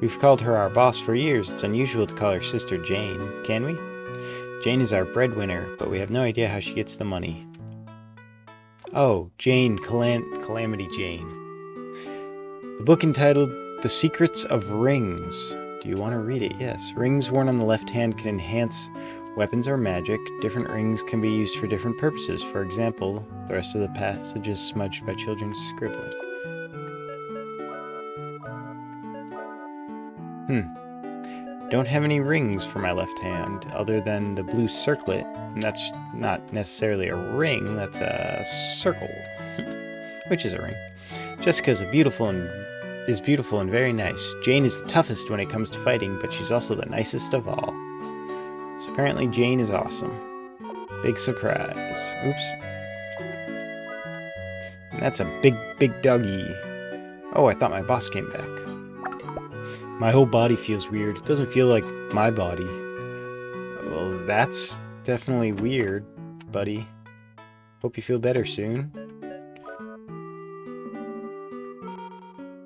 We've called her our boss for years. It's unusual to call her sister Jane, can we? Jane is our breadwinner, but we have no idea how she gets the money. Oh, Jane, Calam- Calamity Jane. The book entitled The Secrets of Rings. Do you want to read it? Yes. Rings worn on the left hand can enhance weapons are magic. Different rings can be used for different purposes. For example, the rest of the passage is smudged by children's scribbling. Hmm. Don't have any rings for my left hand, other than the blue circlet. And that's not necessarily a ring, that's a circle. Which is a ring. Jessica's a beautiful and is beautiful and very nice. Jane is the toughest when it comes to fighting, but she's also the nicest of all. So apparently Jane is awesome. Big surprise. Oops. And that's a big, big doggy. Oh, I thought my boss came back. My whole body feels weird. It doesn't feel like my body. Well, that's definitely weird, buddy. Hope you feel better soon.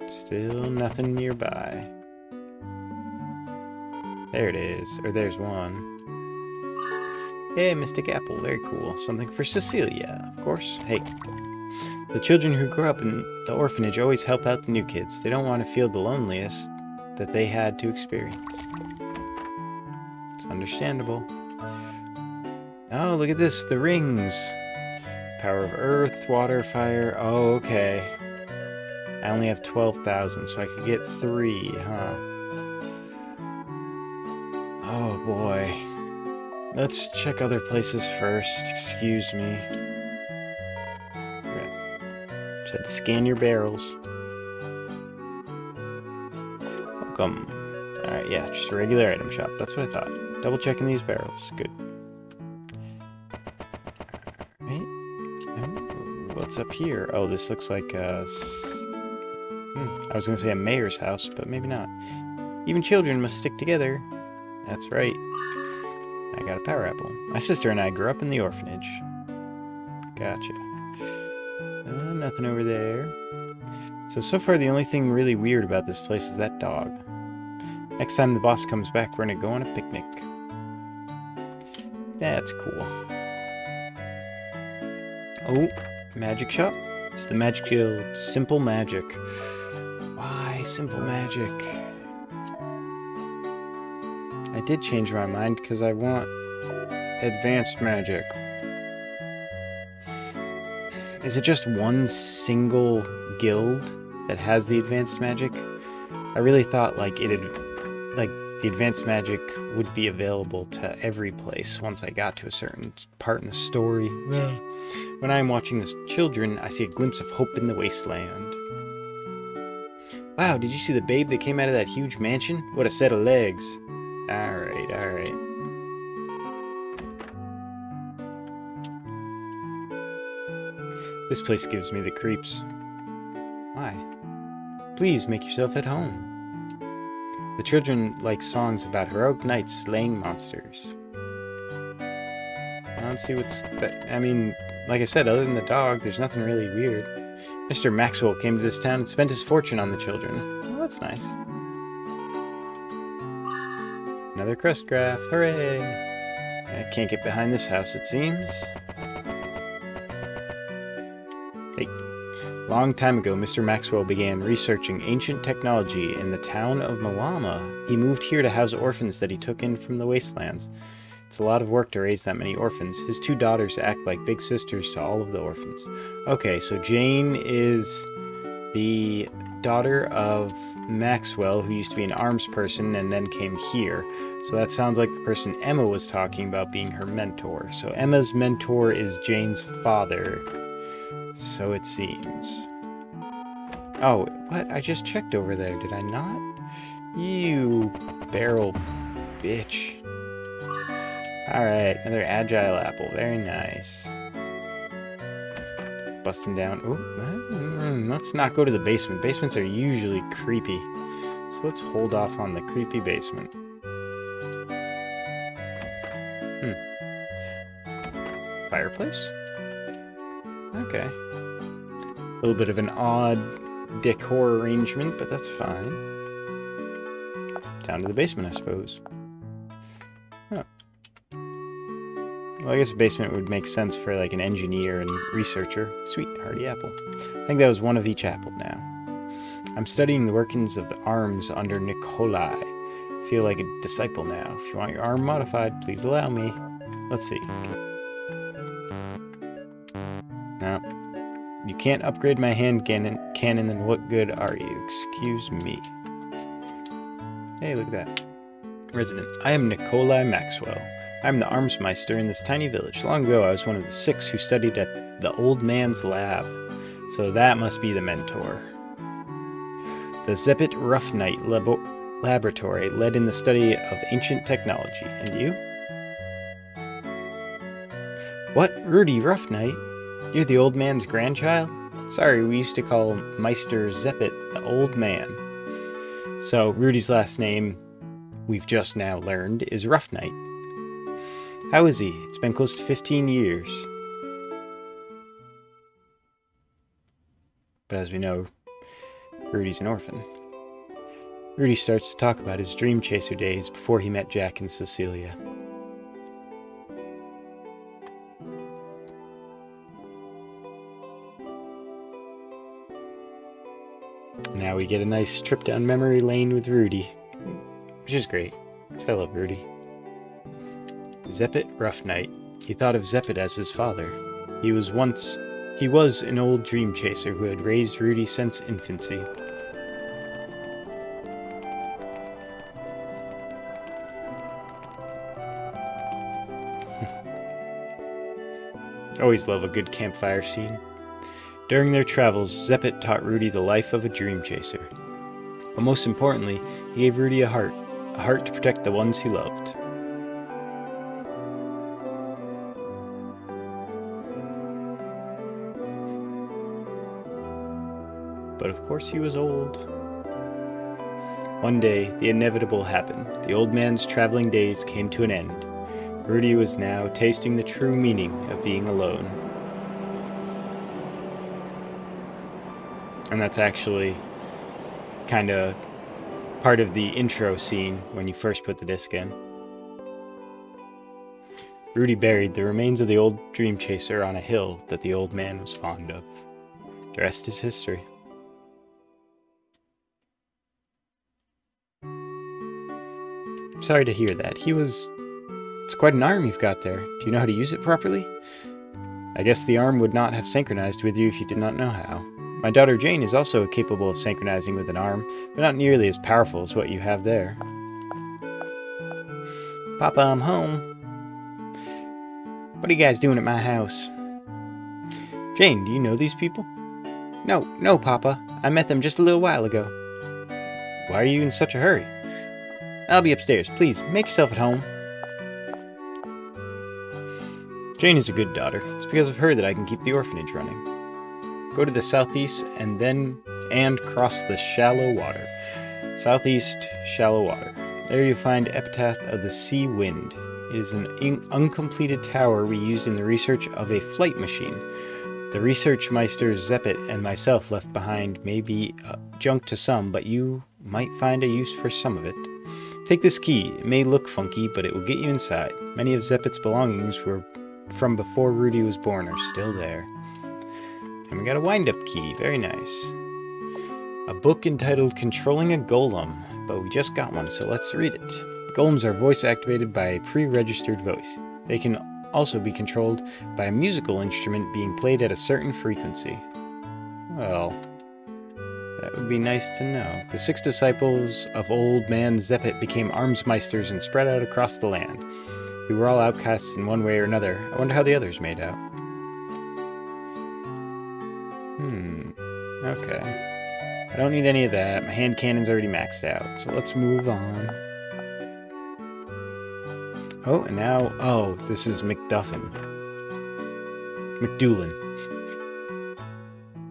Still nothing nearby. There it is. Or there's one. Hey, Mystic Apple, very cool. Something for Cecilia, of course. Hey, the children who grew up in the orphanage always help out the new kids. They don't want to feel the loneliest that they had to experience. It's understandable. Oh, look at this, the rings. Power of earth, water, fire. Oh, okay. I only have twelve thousand, so I could get three, huh? Oh boy. Let's check other places first. Excuse me. Right. Just had to scan your barrels. Welcome. Alright, yeah, just a regular item shop. That's what I thought. Double checking these barrels. Good. Alright. What's up here? Oh, this looks like a... Hmm. I was going to say a mayor's house, but maybe not. Even children must stick together. That's right. I got a power apple. My sister and I grew up in the orphanage. Gotcha. nothing over there. So, so far the only thing really weird about this place is that dog. Next time the boss comes back, we're gonna go on a picnic. That's cool. Oh, magic shop. It's the Magic Guild. Simple magic. Why simple magic? I did change my mind because I want advanced magic. Is it just one single guild that has the advanced magic? I really thought like it had, like the advanced magic would be available to every place once I got to a certain part in the story. Yeah. When I am watching this children, I see a glimpse of hope in the wasteland. Wow, did you see the babe that came out of that huge mansion? What a set of legs. Alright, alright. This place gives me the creeps. Why? Please make yourself at home. The children like songs about heroic knights slaying monsters. I don't see what's that. I mean, like I said, other than the dog, there's nothing really weird. Mister Maxwell came to this town and spent his fortune on the children. Well, that's nice. Another crest graph. Hooray! I can't get behind this house, it seems. Hey. Long time ago, Mister Maxwell began researching ancient technology in the town of Malama. He moved here to house orphans that he took in from the wastelands. It's a lot of work to raise that many orphans. His two daughters act like big sisters to all of the orphans. Okay, so Jane is the daughter of Maxwell, who used to be an arms person and then came here. So that sounds like the person Emma was talking about being her mentor. So Emma's mentor is Jane's father. So it seems. Oh, what? I just checked over there, did I not? You barrel bitch. Alright, another agile apple. Very nice. Busting down. Ooh, let's not go to the basement. Basements are usually creepy. So let's hold off on the creepy basement. Hmm. Fireplace? Okay. A little bit of an odd decor arrangement, but that's fine. Down to the basement, I suppose. Huh. Well, I guess a basement would make sense for, like, an engineer and researcher. Sweet, hardy apple. I think that was one of each apple now. I'm studying the workings of the arms under Nikolai. I feel like a disciple now. If you want your arm modified, please allow me. Let's see. No. You can't upgrade my hand cannon, cannon, then what good are you? Excuse me. Hey, look at that. Resident, I am Nikolai Maxwell. I'm the Armsmeister in this tiny village. Long ago, I was one of the six who studied at the old man's lab. So that must be the mentor. The Zeppet Rough Knight labo Laboratory led in the study of ancient technology. And you? What? Rudy Rough Knight? You're the old man's grandchild? Sorry, we used to call Meister Zeppet the old man. So, Rudy's last name, we've just now learned, is Rough Knight. How is he? It's been close to fifteen years. But as we know, Rudy's an orphan. Rudy starts to talk about his dream chaser days before he met Jack and Cecilia. Now we get a nice trip down memory lane with Rudy, which is great, because I love Rudy. Zeppet Rough Knight. He thought of Zeppet as his father. He was once, he was an old dream chaser who had raised Rudy since infancy. Always love a good campfire scene. During their travels, Zeppet taught Rudy the life of a dream chaser. But most importantly, he gave Rudy a heart, a heart to protect the ones he loved. But of course he was old. One day, the inevitable happened. The old man's traveling days came to an end. Rudy was now tasting the true meaning of being alone. And that's actually kind of part of the intro scene when you first put the disc in. Rudy buried the remains of the old dream chaser on a hill that the old man was fond of. The rest is history. I'm sorry to hear that. He was... It's quite an arm you've got there. Do you know how to use it properly? I guess the arm would not have synchronized with you if you did not know how. My daughter Jane is also capable of synchronizing with an arm, but not nearly as powerful as what you have there. Papa, I'm home. What are you guys doing at my house? Jane, do you know these people? No, no, Papa. I met them just a little while ago. Why are you in such a hurry? I'll be upstairs. Please, make yourself at home. Jane is a good daughter. It's because of her that I can keep the orphanage running. Go to the southeast and then and cross the shallow water. Southeast, shallow water. There you'll find Epitaph of the Sea Wind. It is an un uncompleted tower we used in the research of a flight machine. The research meister Zeppet and myself left behind may be uh, junk to some, but you might find a use for some of it. Take this key. It may look funky, but it will get you inside. Many of Zeppet's belongings were from before Rudy was born are still there. And we got a wind-up key. Very nice. A book entitled Controlling a Golem, but we just got one, so let's read it. Golems are voice-activated by a pre-registered voice. They can also be controlled by a musical instrument being played at a certain frequency. Well, that would be nice to know. The six disciples of Old Man Zeppet became armsmeisters and spread out across the land. We were all outcasts in one way or another. I wonder how the others made out. Hmm, okay. I don't need any of that. My hand cannon's already maxed out, so let's move on. Oh, and now, oh, this is McDuffin. McDoolin.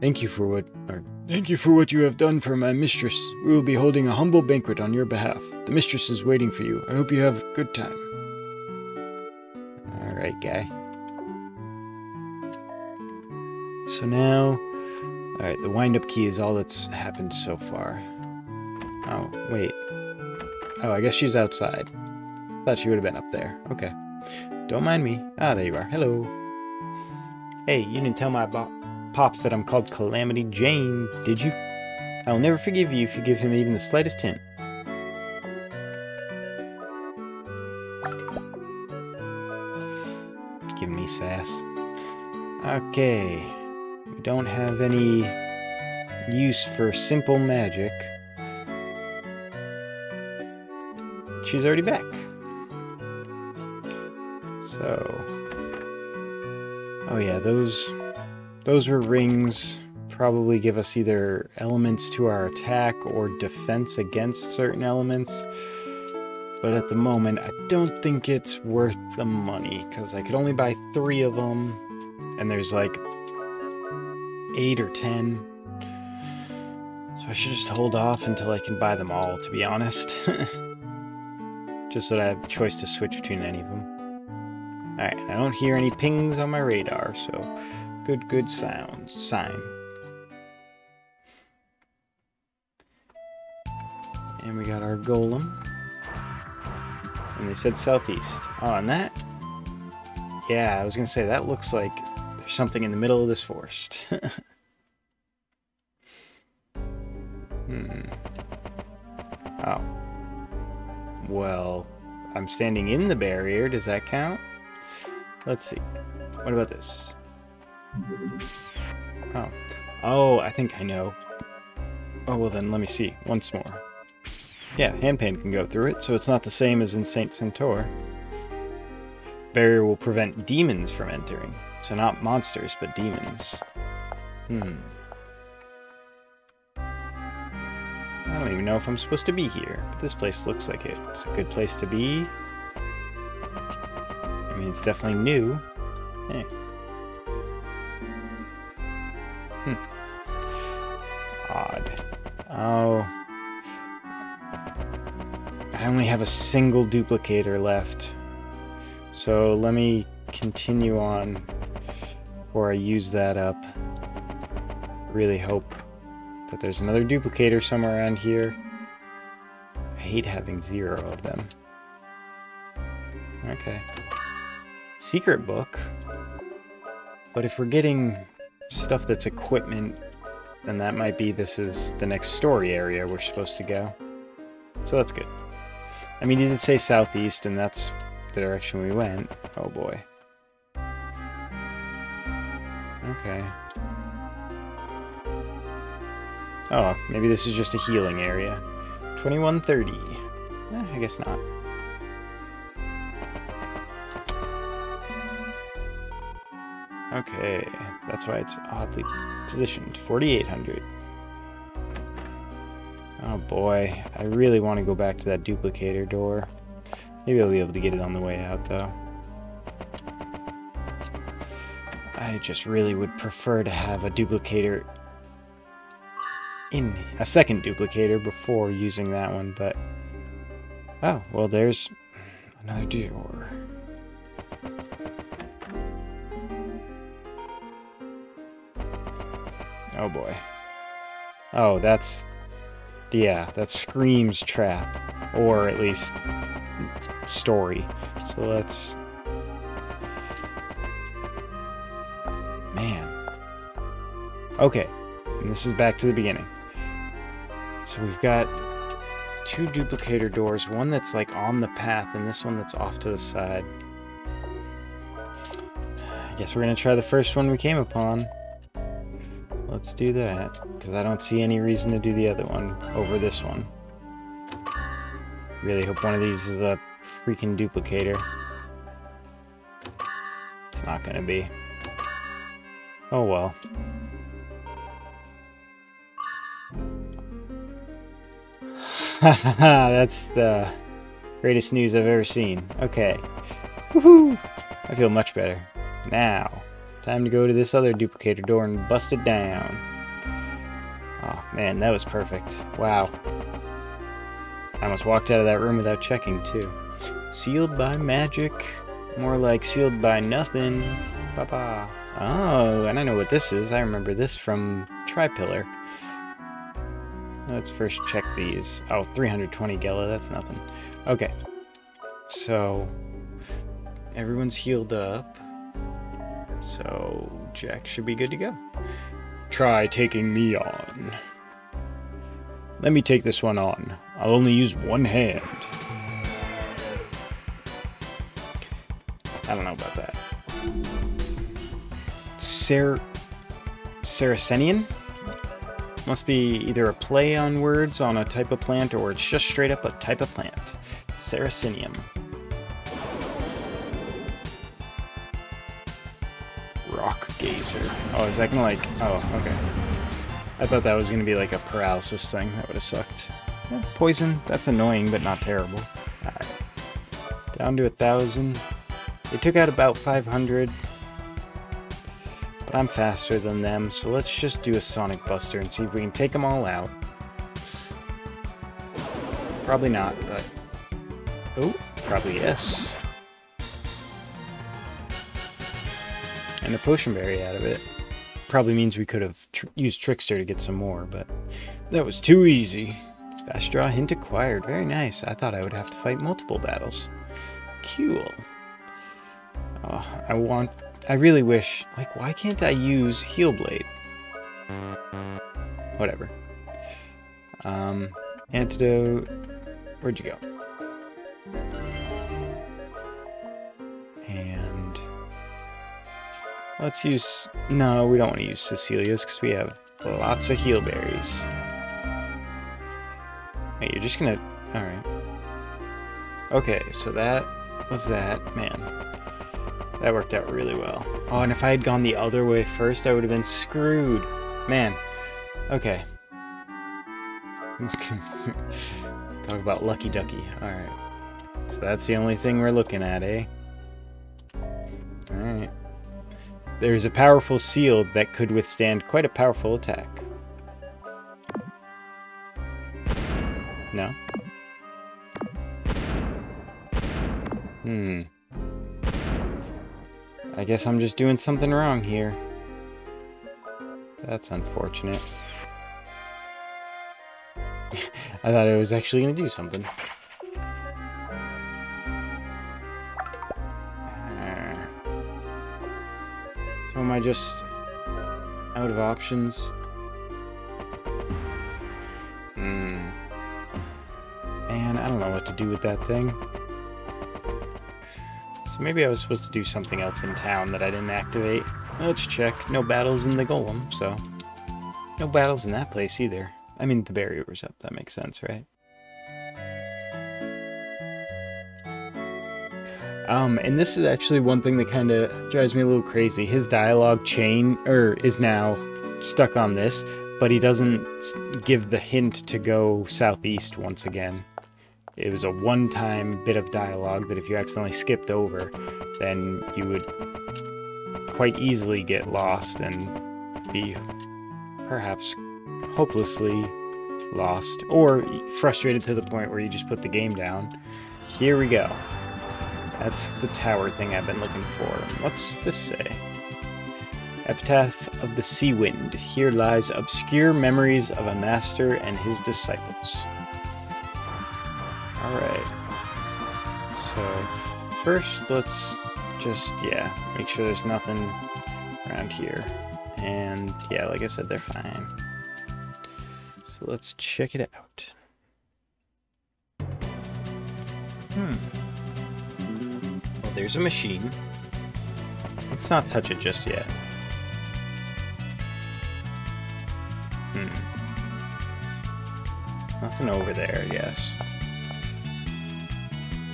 Thank you for what, or, thank you for what you have done for my mistress. We will be holding a humble banquet on your behalf. The mistress is waiting for you. I hope you have a good time. All right, guy. So now, all right, the wind-up key is all that's happened so far. Oh, wait. Oh, I guess she's outside. Thought she would have been up there. Okay. Don't mind me. Ah, there you are. Hello. Hey, you didn't tell my pops that I'm called Calamity Jane, did you? I'll never forgive you if you give him even the slightest hint. Give me sass. Okay. We don't have any use for simple magic. She's already back. So, oh yeah, those those were rings. Probably give us either elements to our attack or defense against certain elements. But at the moment, I don't think it's worth the money because I could only buy three of them, and there's like eight or ten. So I should just hold off until I can buy them all, to be honest. Just so that I have the choice to switch between any of them. Alright, I don't hear any pings on my radar, so good, good sound, sign. And we got our golem. And they said southeast. Oh, and that? Yeah, I was going to say, that looks like there's something in the middle of this forest. hmm. Oh. Well, I'm standing in the barrier, does that count? Let's see. What about this? Oh. Oh, I think I know. Oh, well then, let me see. Once more. Yeah, Handpan can go through it, so it's not the same as in Saint Centaur. Barrier will prevent demons from entering. So not monsters, but demons. Hmm. I don't even know if I'm supposed to be here, but this place looks like it. It's a good place to be. I mean, it's definitely new. Hey. Hmm. Odd. Oh. I only have a single duplicator left. So let me continue on before I use that up. Really hope but there's another duplicator somewhere around here. I hate having zero of them. Okay. Secret book. But if we're getting stuff that's equipment, then that might be this is the next story area we're supposed to go. So that's good. I mean, he did say southeast, and that's the direction we went. Oh boy. Okay. Oh, maybe this is just a healing area. twenty-one thirty. Eh, I guess not. Okay, that's why it's oddly positioned. forty-eight hundred. Oh boy, I really want to go back to that duplicator door. Maybe I'll be able to get it on the way out, though. I just really would prefer to have a duplicator in a second duplicator before using that one, but... Oh, well, there's another door. Oh boy. Oh, that's... Yeah, that screams trap. Or at least... story. So let's... Man. Okay. And this is back to the beginning. So we've got two duplicator doors. One that's like on the path, and this one that's off to the side. I guess we're going to try the first one we came upon. Let's do that, because I don't see any reason to do the other one over this one. Really hope one of these is a freaking duplicator. It's not going to be. Oh well. Haha, that's the greatest news I've ever seen. Okay. Woohoo! I feel much better. Now. Time to go to this other duplicator door and bust it down. Oh man, that was perfect. Wow. I almost walked out of that room without checking, too. Sealed by magic. More like sealed by nothing. Papa. Oh, and I know what this is. I remember this from Tripillar. Let's first check these. Oh, three hundred twenty Gela, that's nothing. Okay. So, everyone's healed up. So, Jack should be good to go. Try taking me on. Let me take this one on. I'll only use one hand. I don't know about that. Sar... Saracenian? Must be either a play on words on a type of plant, or it's just straight up a type of plant. Saracenium. Rock Gazer. Oh, is that gonna like... Oh, okay. I thought that was gonna be like a paralysis thing. That would have sucked. Eh, poison. That's annoying, but not terrible. Alright. Down to a thousand. They took out about five hundred. But I'm faster than them, so let's just do a Sonic Buster and see if we can take them all out. Probably not, but... Oh, probably yes. And a potion berry out of it. Probably means we could have tr used Trickster to get some more, but that was too easy. Fast Draw hint acquired. Very nice. I thought I would have to fight multiple battles. Cool. Oh, I want... I really wish... Like, why can't I use Heal Blade? Whatever. Um, antidote... Where'd you go? And... Let's use... No, we don't want to use Cecilia's because we have lots of heal berries. Wait, you're just gonna... Alright. Okay, so that was that. Man, that worked out really well. Oh, and if I had gone the other way first, I would have been screwed. Man. Okay. Talk about lucky ducky. Alright. So that's the only thing we're looking at, eh? Alright. There is a powerful seal that could withstand quite a powerful attack. No? Hmm. I guess I'm just doing something wrong here. That's unfortunate. I thought I was actually going to do something. Uh, so am I just out of options? Hmm. Man, I don't know what to do with that thing. So maybe I was supposed to do something else in town that I didn't activate. Let's check. No battles in the Golem, so... No battles in that place either. I mean, the barrier was up. That makes sense, right? Um, and this is actually one thing that kind of drives me a little crazy. His dialogue chain er, is now stuck on this, but he doesn't give the hint to go southeast once again. It was a one-time bit of dialogue that if you accidentally skipped over, then you would quite easily get lost and be perhaps hopelessly lost or frustrated to the point where you just put the game down. Here we go. That's the tower thing I've been looking for. What's this say? Epitaph of the Sea Wind. Here lies obscure memories of a master and his disciples. Alright. So, first let's just, yeah, make sure there's nothing around here. And, yeah, like I said, they're fine. So let's check it out. Hmm. Well, there's a machine. Let's not touch it just yet. Hmm. There's nothing over there, I guess.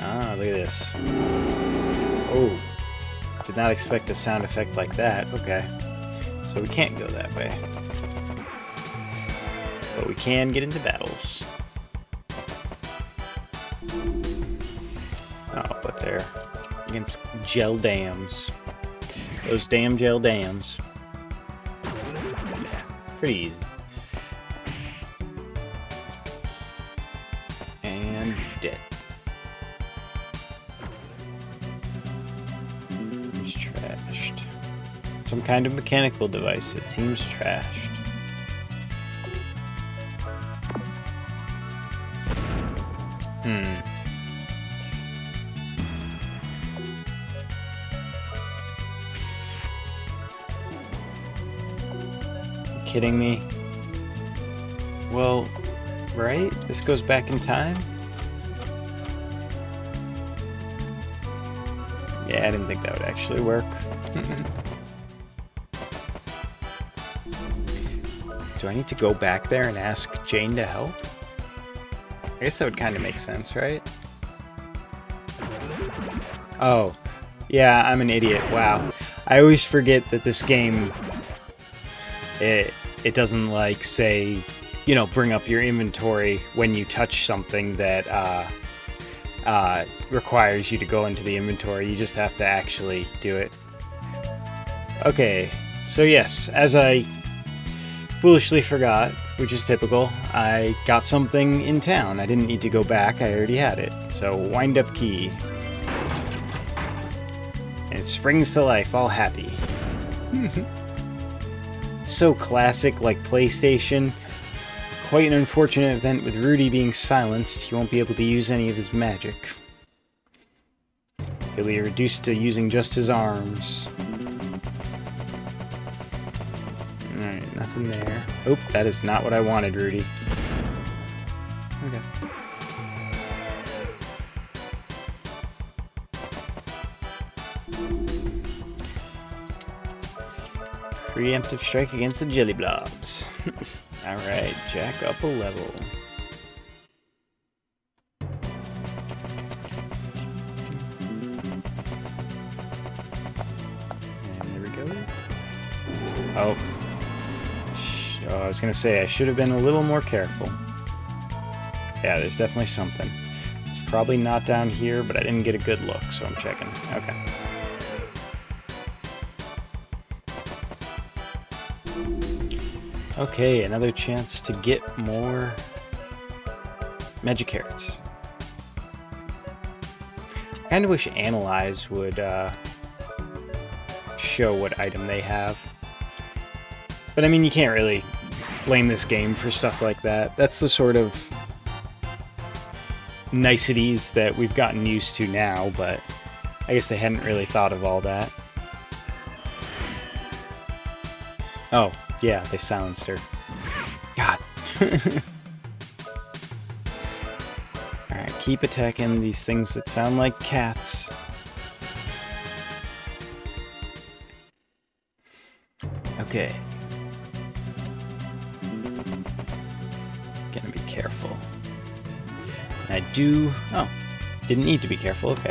Ah, look at this. Oh. Did not expect a sound effect like that. Okay. So we can't go that way. But we can get into battles. Oh, but they're against gel dams. Those damn gel dams. Yeah, pretty easy. And dead. It's trashed. Some kind of mechanical device. It seems trashed. Hmm. Are you kidding me? Well, right? This goes back in time? Yeah, I didn't think that would actually work. Do I need to go back there and ask Jane to help? I guess that would kind of make sense, right? Oh. Yeah, I'm an idiot. Wow. I always forget that this game... It, it doesn't, like, say, you know, bring up your inventory when you touch something that uh, uh, requires you to go into the inventory. You just have to actually do it. Okay. So, yes, as I foolishly forgot... which is typical, I got something in town. I didn't need to go back, I already had it. So, wind up key. And it springs to life, all happy. So classic, like PlayStation. Quite an unfortunate event with Rudy being silenced. He won't be able to use any of his magic. He'll be reduced to using just his arms. Alright, nothing there. Oop, that is not what I wanted, Rudy. Okay. Preemptive strike against the jelly blobs. Alright, Jack up a level. And there we go. Oh. Oh, I was going to say, I should have been a little more careful. Yeah, there's definitely something. It's probably not down here, but I didn't get a good look, so I'm checking. Okay. Okay, another chance to get more magic carrots. I kind of wish Analyze would uh, show what item they have. But I mean, you can't really blame this game for stuff like that. That's the sort of niceties that we've gotten used to now, but I guess they hadn't really thought of all that. Oh, yeah, they silenced her. God. Alright, keep attacking these things that sound like cats. Okay. Gotta be careful. I do... Oh, didn't need to be careful, okay.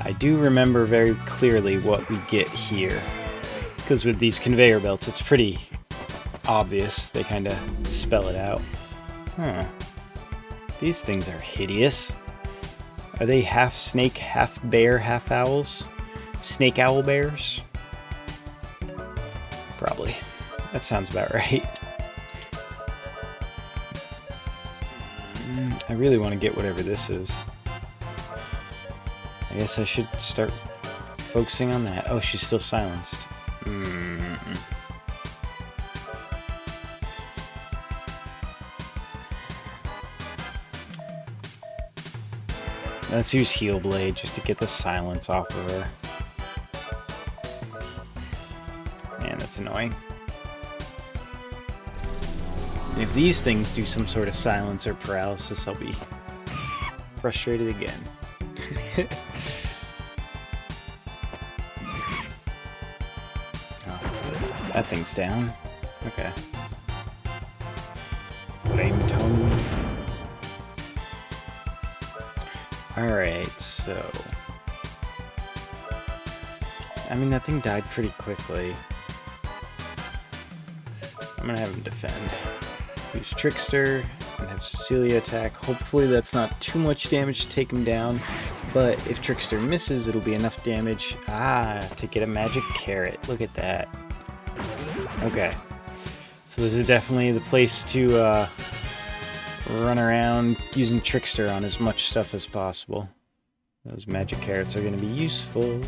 I do remember very clearly what we get here. Because with these conveyor belts, it's pretty obvious. They kind of spell it out. Huh. These things are hideous. Are they half snake, half bear, half owls? Snake owl bears? Probably. That sounds about right. I really want to get whatever this is. I guess I should start focusing on that. Oh, she's still silenced. Mm-mm. Let's use Heal Blade just to get the silence off of her. Man, that's annoying. If these things do some sort of silence or paralysis, I'll be frustrated again. Oh, that thing's down. Okay. Flame tone. Alright, so... I mean, that thing died pretty quickly. I'm gonna have him defend. Use Trickster, and have Cecilia attack. Hopefully that's not too much damage to take him down, but if Trickster misses, it'll be enough damage, ah, to get a magic carrot. Look at that. Okay. So this is definitely the place to uh, run around using Trickster on as much stuff as possible. Those magic carrots are going to be useful.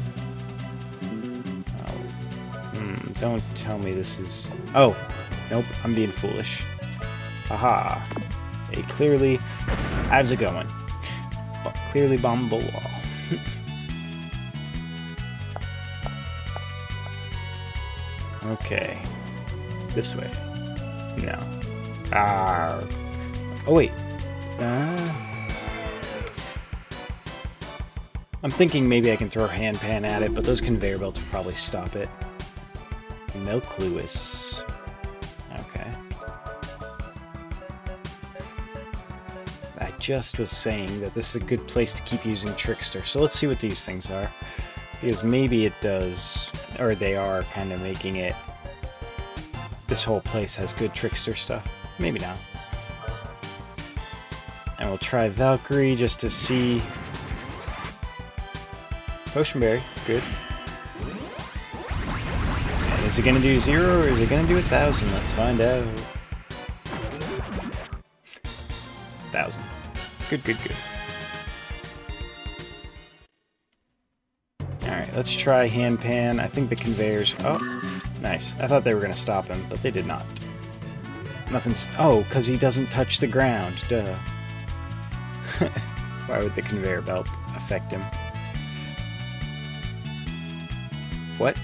Oh. Mm, don't tell me this is... Oh! Nope, I'm being foolish. Aha! They clearly... How's it going? Well, clearly bombed the wall. Okay. This way. No. Ah. Oh, wait. Uh, I'm thinking maybe I can throw a handpan at it, but those conveyor belts will probably stop it. Milk Lewis. Just was saying that this is a good place to keep using Trickster, so let's see what these things are, because maybe it does, or they are kind of making it, this whole place has good Trickster stuff, maybe not. And we'll try Valkyrie just to see. Potion Berry, good. And is it going to do zero, or is it going to do a thousand? Let's find out. Thousand. Good, good, good. Alright, let's try Handpan. I think the conveyors... Oh, nice. I thought they were going to stop him, but they did not. Nothing's... Oh, because he doesn't touch the ground. Duh. Why would the conveyor belt affect him? What?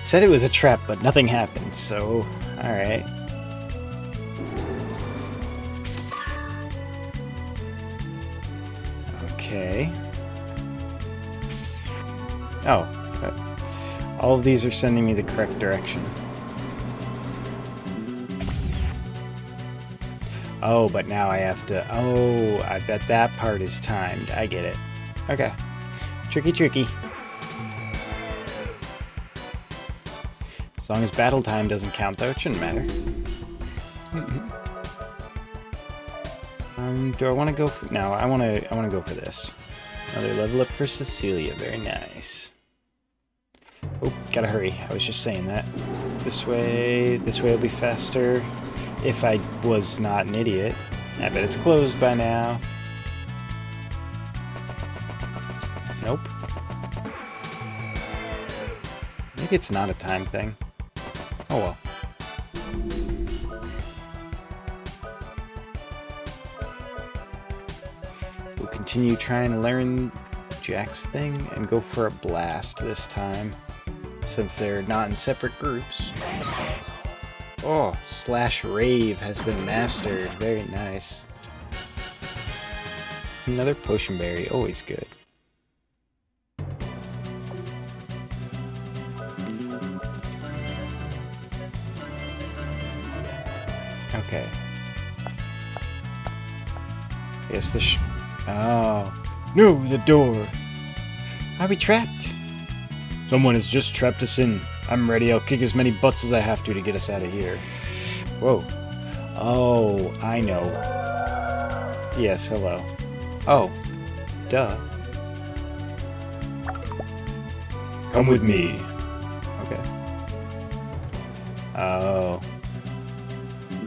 It said it was a trap, but nothing happened, so... Alright. Okay. Oh. All of these are sending me the correct direction. Oh, but now I have to... Oh, I bet that part is timed. I get it. Okay. Tricky, tricky. As long as battle time doesn't count, though, it shouldn't matter. Um, do I want to go for... No, I want to I want to go for this. Another level up for Cecilia. Very nice. Oh, gotta hurry. I was just saying that. This way... This way will be faster. If I was not an idiot. I bet it's closed by now. Nope. Maybe it's not a time thing. Oh well. continue trying to learn Jack's thing and go for a blast this time, since they're not in separate groups. Oh, Slash Rave has been mastered. Very nice. Another potion berry, always good. Okay. Yes, the sh- Oh. No, the door! Are we trapped? Someone has just trapped us in. I'm ready. I'll kick as many butts as I have to to get us out of here. Whoa. Oh, I know. Yes, hello. Oh. Duh. Come, Come with me. me. Okay. Oh.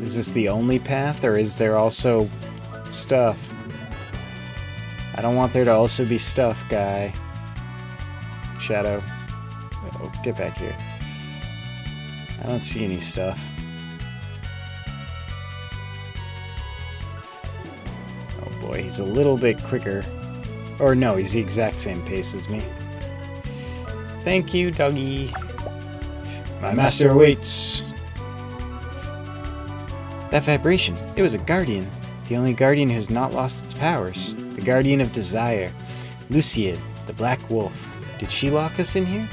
Is this the only path, or is there also stuff? I don't want there to also be stuff, guy. Shadow. Oh, get back here. I don't see any stuff. Oh boy, he's a little bit quicker. Or no, he's the exact same pace as me. Thank you, doggy. My master awaits. That vibration, it was a guardian. The only guardian who's not lost its powers. The guardian of desire. Lucied, the black wolf. Did she lock us in here?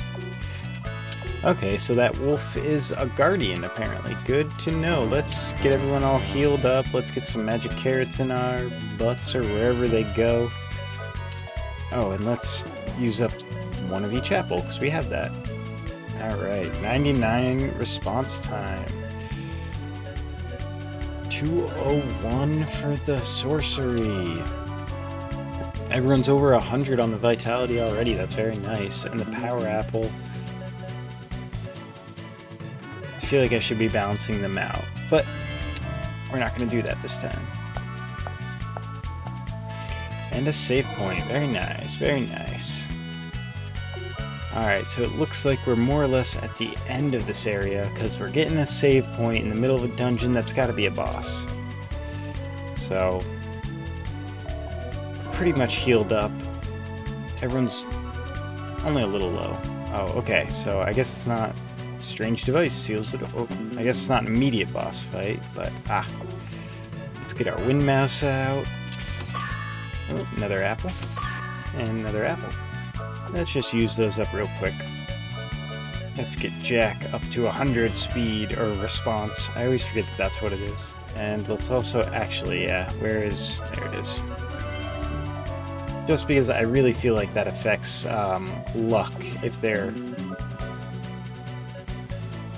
Okay, so that wolf is a guardian, apparently. Good to know. Let's get everyone all healed up. Let's get some magic carrots in our butts or wherever they go. Oh, and let's use up one of each apple, because we have that. Alright, ninety-nine response time. two oh one for the sorcery. Everyone's over one hundred on the vitality already. That's very nice. And the power apple. I feel like I should be balancing them out, but we're not going to do that this time. And a save point. Very nice, very nice. Alright, so it looks like we're more or less at the end of this area, because we're getting a save point in the middle of a dungeon that's got to be a boss. So, pretty much healed up. Everyone's only a little low. Oh, okay, so I guess it's not... Strange device seals the door. Oh, I guess it's not an immediate boss fight, but ah. Let's get our wind mouse out. Oh, another apple. And another apple. Let's just use those up real quick. Let's get Jack up to one hundred speed or response. I always forget that that's what it is. And let's also actually, yeah, uh, where is. There it is. Just because I really feel like that affects um, luck if they're.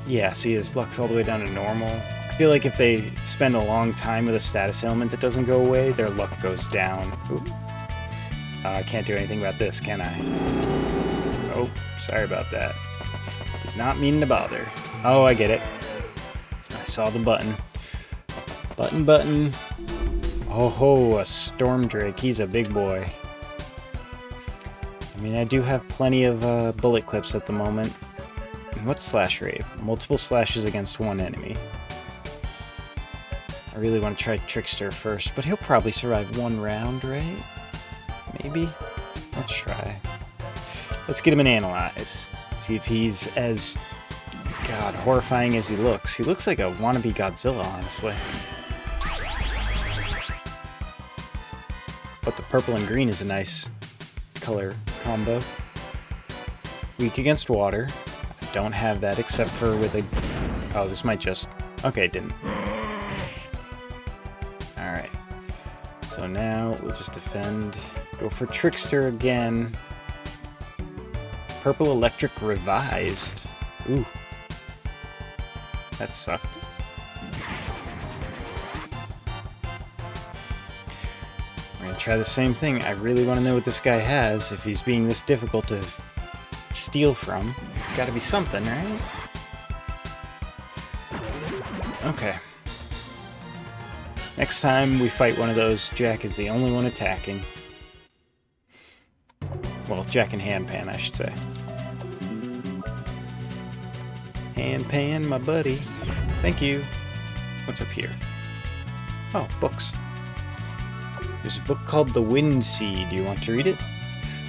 Yeah, see, his luck's all the way down to normal. I feel like if they spend a long time with a status ailment that doesn't go away, their luck goes down. I uh, can't do anything about this, can I? Oh, sorry about that. Did not mean to bother. Oh, I get it. I saw the button. Button, button. Oh ho, a storm drake. He's a big boy. I mean, I do have plenty of uh, bullet clips at the moment. What's Slash Rave? Multiple slashes against one enemy. I really want to try Trickster first, but he'll probably survive one round, right? Maybe? Let's try. Let's get him an Analyze. See if he's as, God, horrifying as he looks. He looks like a wannabe Godzilla, honestly. But the purple and green is a nice color combo. Weak against water. Don't have that except for with a... Oh, this might just... Okay, it didn't. Alright. So now we'll just defend. Go for Trickster again. Purple Electric Revised. Ooh. That sucked. We're gonna try the same thing. I really want to know what this guy has, if he's being this difficult to steal from. It's gotta be something, right? Okay. Next time we fight one of those, Jack is the only one attacking. Well, Jack and Handpan, I should say. Handpan, my buddy. Thank you. What's up here? Oh, books. There's a book called The Wind Sea. Do you want to read it?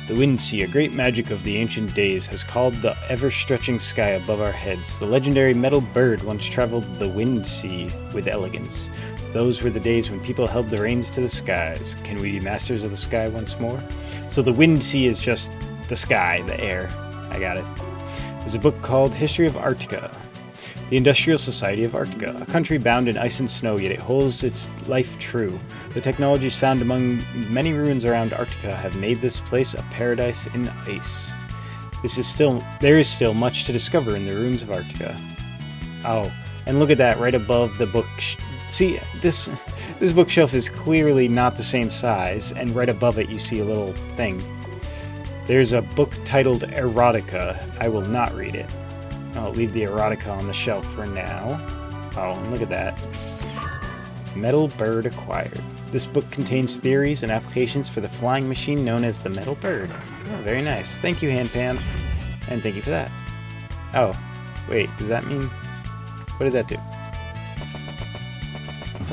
The Wind Sea, a great magic of the ancient days, has called the ever-stretching sky above our heads. The legendary Metal Bird once traveled the Wind Sea with elegance. Those were the days when people held the reins to the skies. Can we be masters of the sky once more? So the Wind Sea is just the sky, the air. I got it. There's a book called History of Arctica. The Industrial Society of Arctica, a country bound in ice and snow, yet it holds its life true. The technologies found among many ruins around Arctica have made this place a paradise in ice. This is still there is still much to discover in the ruins of Arctica. Oh, and look at that right above the book. See, this this bookshelf is clearly not the same size, and right above it you see a little thing. There's a book titled Erotica. I will not read it. I'll leave the erotica on the shelf for now. Oh, and look at that. Metal Bird Acquired. This book contains theories and applications for the flying machine known as the Metal Bird. Oh, very nice. Thank you, Handpan. And thank you for that. Oh, wait, does that mean... What did that do?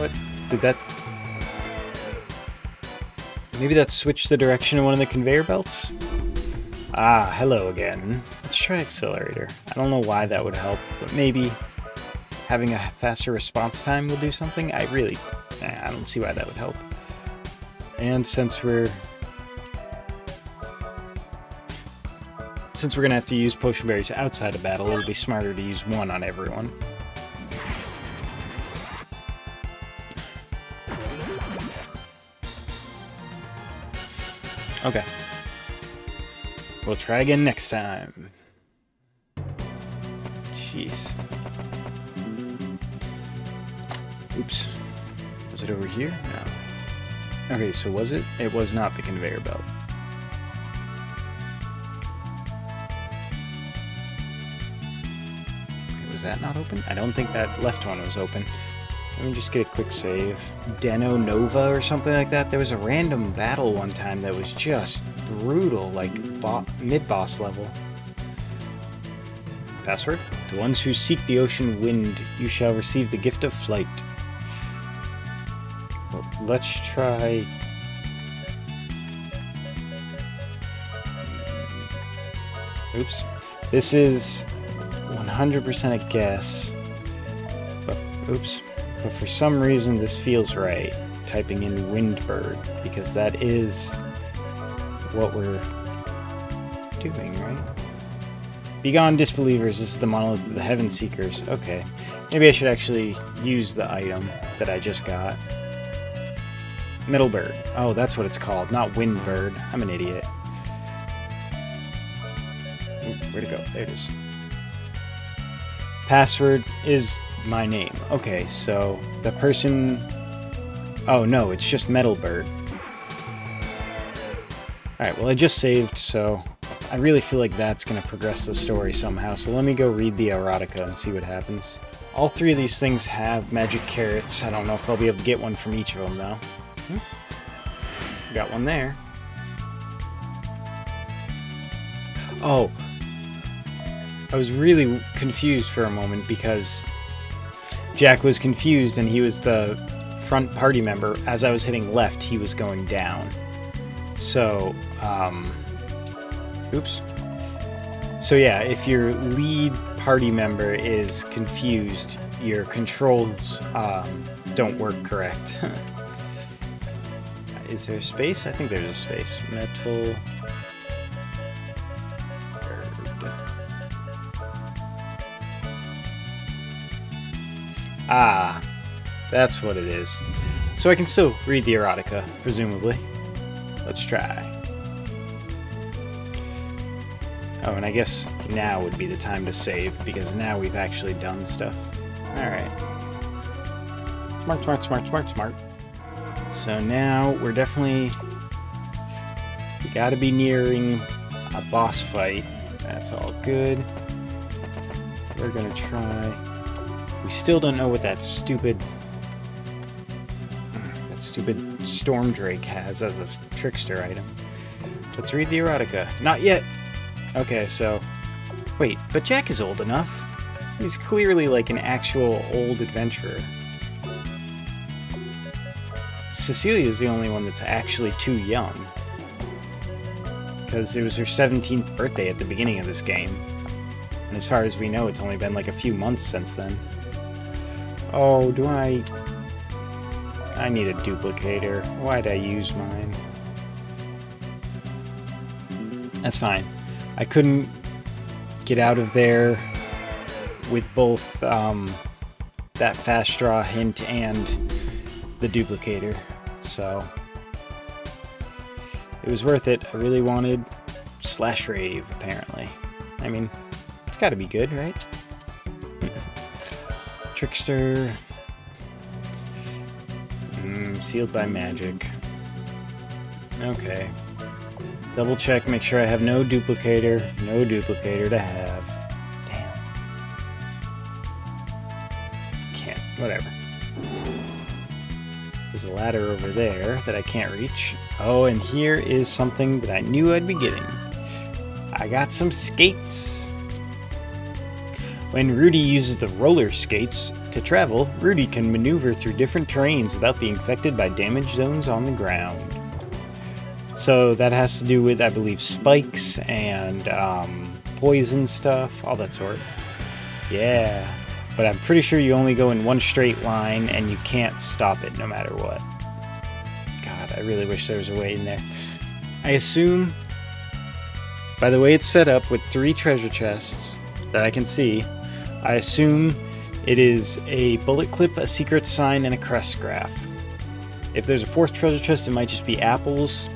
What? Did that... Maybe that switched the direction of one of the conveyor belts? Ah, hello again. Let's try Accelerator. I don't know why that would help, but maybe having a faster response time will do something? I really... I don't see why that would help. And since we're... Since we're gonna have to use potion berries outside of battle, it'll be smarter to use one on everyone. Okay. We'll try again next time. Jeez. Oops. Was it over here? No. Okay, so was it? It was not the conveyor belt. Okay, was that not open? I don't think that left one was open. Let me just get a quick save. Deno Nova or something like that? There was a random battle one time that was just brutal, like bo mid-boss level. Password? The ones who seek the ocean wind, you shall receive the gift of flight. Well, let's try... Oops. This is one hundred percent a guess. But, oops. But for some reason this feels right, typing in Windbird, because that is what we're doing, right? Begone disbelievers, this is the monolith of the Heaven Seekers. Okay, maybe I should actually use the item that I just got. Metal Bird. Oh, that's what it's called, not Windbird. I'm an idiot. Ooh, where'd it go? There it is. Password is... my name. Okay, so the person... Oh, no, it's just Metal Bird. Alright, well, I just saved, so I really feel like that's going to progress the story somehow, so let me go read the erotica and see what happens. All three of these things have magic carrots. I don't know if I'll be able to get one from each of them, though. Hmm? Got one there. Oh. I was really confused for a moment because... Jack was confused, and he was the front party member. As I was hitting left, he was going down. So, um... Oops. So yeah, if your lead party member is confused, your controls um, don't work correct. Is there a space? I think there's a space. Metal... Ah, that's what it is. So I can still read the erotica, presumably. Let's try. Oh, and I guess now would be the time to save, because now we've actually done stuff. Alright. Smart, smart, smart, smart, smart. So now we're definitely... We gotta be nearing a boss fight. That's all good. We're gonna try... We still don't know what that stupid that stupid Storm Drake has as a trickster item. Let's read the erotica. Not yet! Okay, so... Wait, but Jack is old enough. He's clearly like an actual old adventurer. Cecilia is the only one that's actually too young, because it was her seventeenth birthday at the beginning of this game. And as far as we know, it's only been like a few months since then. Oh, do I... I need a duplicator. Why'd I use mine? That's fine. I couldn't get out of there with both um, that Fast Draw hint and the duplicator, so... It was worth it. I really wanted Slash Rave, apparently. I mean, it's gotta be good, right? Trickster. Mm, sealed by magic. Okay. Double check, make sure I have no duplicator. No duplicator to have. Damn. Can't. Whatever. There's a ladder over there that I can't reach. Oh, and here is something that I knew I'd be getting. I got some skates. When Rudy uses the roller skates to travel, Rudy can maneuver through different terrains without being affected by damage zones on the ground. So that has to do with, I believe, spikes and um, poison stuff, all that sort. Yeah. But I'm pretty sure you only go in one straight line and you can't stop it no matter what. God, I really wish there was a way in there. I assume, by the way it's set up with three treasure chests that I can see, I assume it is a bullet clip, a secret sign, and a crest graph. If there's a fourth treasure chest, it might just be apples.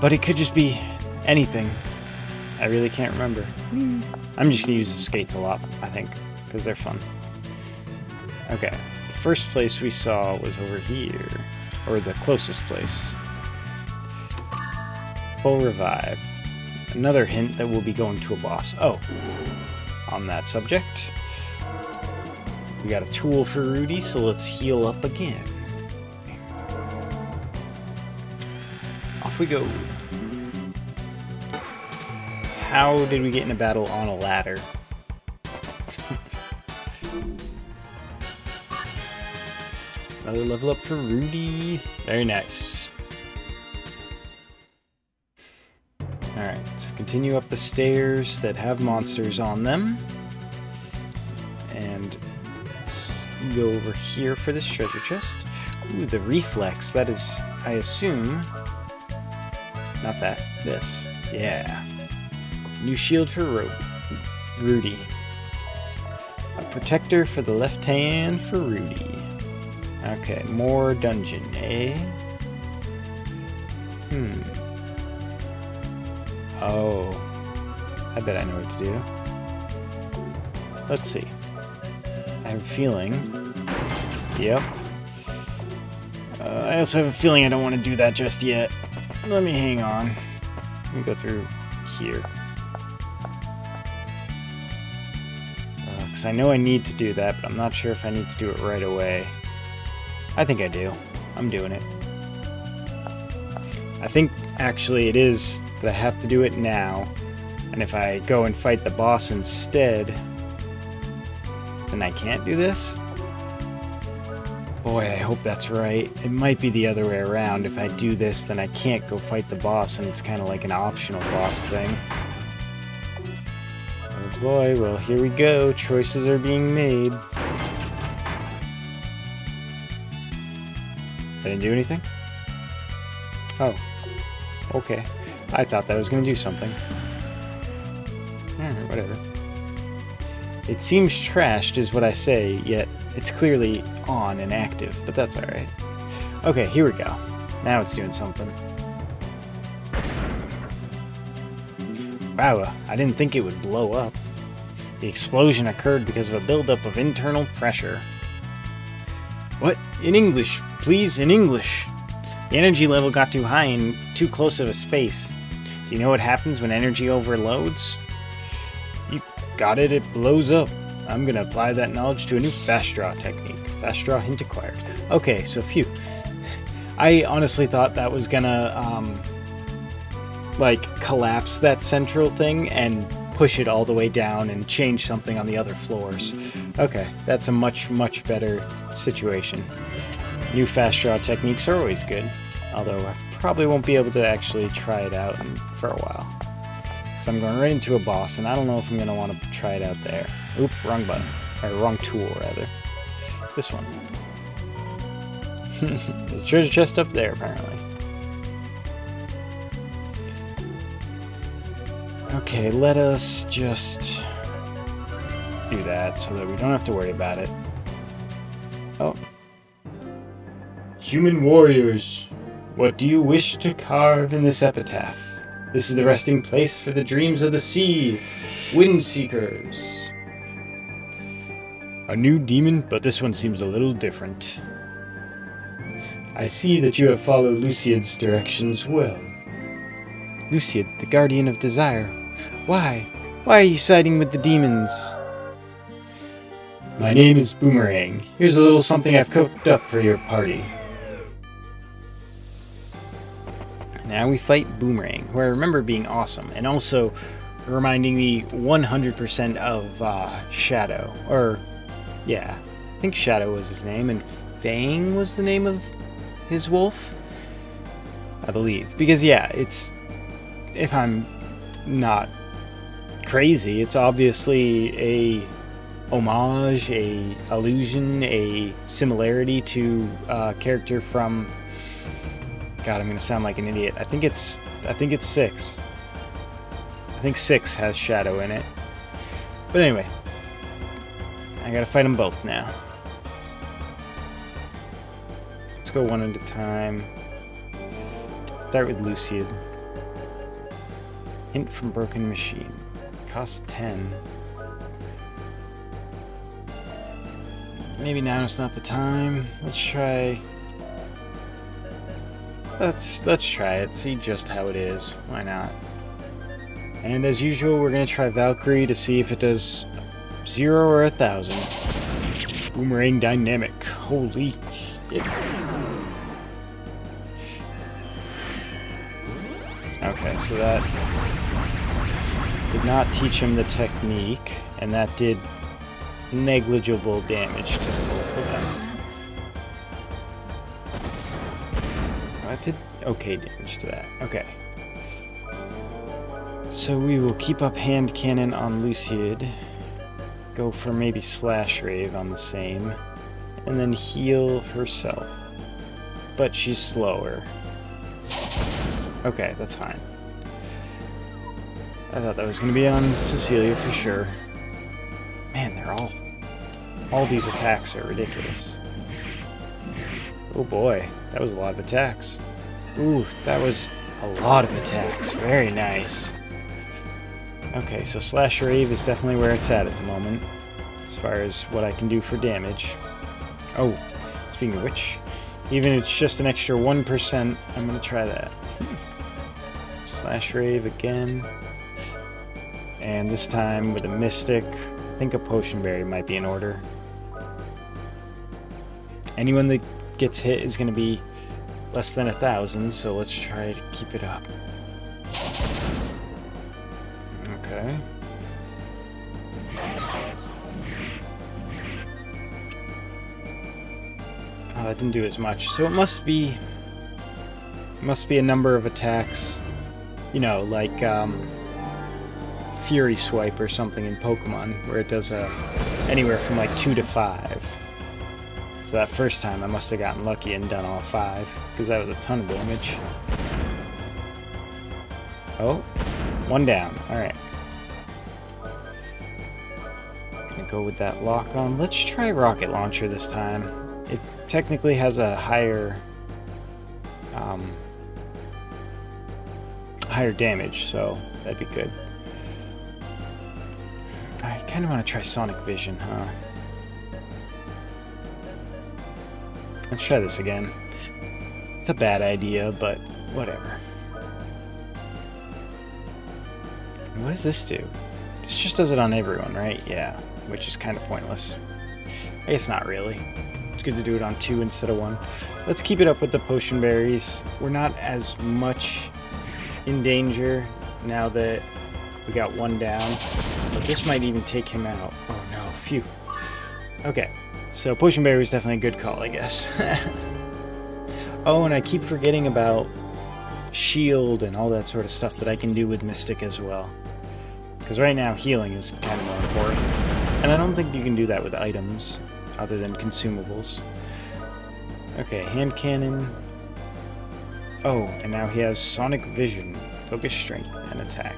But it could just be anything. I really can't remember. Mm. I'm just going to use the skates a lot, I think, because they're fun. Okay, the first place we saw was over here, or the closest place. Full Revive. Another hint that we'll be going to a boss. Oh, on that subject, we got a tool for Rudy, so let's heal up again. Off we go. How did we get in a battle on a ladder? Another level up for Rudy. Very nice. Alright, so continue up the stairs that have monsters on them. And let's go over here for this treasure chest. Ooh, the reflex. That is, I assume... Not that. This. Yeah. New shield for Ro Rudy. A protector for the left hand for Rudy. Okay, more dungeon, eh? Hmm. Oh. I bet I know what to do. Let's see. I have a feeling. Yep. Uh, I also have a feeling I don't want to do that just yet. Let me hang on. Let me go through here. I know I need to do that, but I'm not sure if I need to do it right away. I think I do. I'm doing it. I think, actually, it is that I have to do it now. And if I go and fight the boss instead, then I can't do this? Boy, I hope that's right. It might be the other way around. If I do this, then I can't go fight the boss, and it's kind of like an optional boss thing. Boy, well, here we go. Choices are being made. I didn't do anything? Oh. Okay. I thought that was going to do something. Alright, whatever. It seems trashed is what I say, yet it's clearly on and active, but that's alright. Okay, here we go. Now it's doing something. Wow, I didn't think it would blow up. The explosion occurred because of a buildup of internal pressure. What? In English, please, in English. The energy level got too high and too close of a space. Do you know what happens when energy overloads? You got it, it blows up. I'm gonna apply that knowledge to a new fast draw technique. Fast draw hint acquired. Okay, so phew. I honestly thought that was gonna, um, like, collapse that central thing and push it all the way down and change something on the other floors. Okay, that's a much, much better situation. New fast draw techniques are always good, although I probably won't be able to actually try it out in, for a while. Because I'm going right into a boss, and I don't know if I'm going to want to try it out there. Oop, wrong button. Or wrong tool, rather. This one. There's a treasure chest up there, apparently. Okay, let us just do that so that we don't have to worry about it. Oh. Human warriors, what do you wish to carve in this epitaph? This is the resting place for the dreams of the sea, wind seekers. A new demon, but this one seems a little different. I see that you have followed Lucied's directions well. Lucied, the guardian of desire. Why? Why are you siding with the demons? My name is Boomerang. Here's a little something I've cooked up for your party. Now we fight Boomerang, who I remember being awesome, and also reminding me one hundred percent of uh, Shadow. Or, yeah, I think Shadow was his name, and Fang was the name of his wolf, I believe. Because, yeah, it's... if I'm not crazy, it's obviously a homage, a allusion, a similarity to a character from... God, I'm gonna sound like an idiot. I think it's... I think it's six. I think six has Shadow in it. But anyway. I gotta fight them both now. Let's go one at a time. Start with Lucied. Hint from Broken Machine. Cost ten. Maybe now it's not the time. Let's try... Let's, let's try it. See just how it is. Why not? And as usual, we're going to try Valkyrie to see if it does zero or a thousand. Boomerang dynamic. Holy shit. Okay, so that... did not teach him the technique, and that did negligible damage to both of them. That did okay damage to that. Okay. So we will keep up hand cannon on Lucied. Go for maybe Slash Rave on the same. And then heal herself. But she's slower. Okay, that's fine. I thought that was going to be on Cecilia for sure. Man, they're all... all these attacks are ridiculous. Oh boy, that was a lot of attacks. Ooh, that was a lot of attacks. Very nice. Okay, so Slash Rave is definitely where it's at at the moment, as far as what I can do for damage. Oh, speaking of which, even if it's just an extra one percent, I'm going to try that. Slash Rave again. And this time with a Mystic, I think a Potion Berry might be in order. Anyone that gets hit is going to be less than a thousand, so let's try to keep it up. Okay. Oh, that didn't do as much. So it must be, must be a number of attacks, you know, like, um... Fury Swipe or something in Pokemon, where it does a, anywhere from like two to five. So that first time I must have gotten lucky and done all five, because that was a ton of damage. Oh, one down. Alright. Gonna go with that lock on. Let's try Rocket Launcher this time. It technically has a higher, um, higher damage, so that'd be good. I kind of want to try Sonic Vision, huh? Let's try this again. It's a bad idea, but whatever. What does this do? This just does it on everyone, right? Yeah, which is kind of pointless. I guess not really. It's good to do it on two instead of one. Let's keep it up with the Potion Berries. We're not as much in danger now that we got one down. But this might even take him out. Oh no, phew. Okay, so Potion Berry was definitely a good call, I guess. Oh, and I keep forgetting about shield and all that sort of stuff that I can do with Mystic as well. Because right now, healing is kind of more important. And I don't think you can do that with items, other than consumables. Okay, hand cannon. Oh, and now he has Sonic Vision, Focus Strength, and Attack.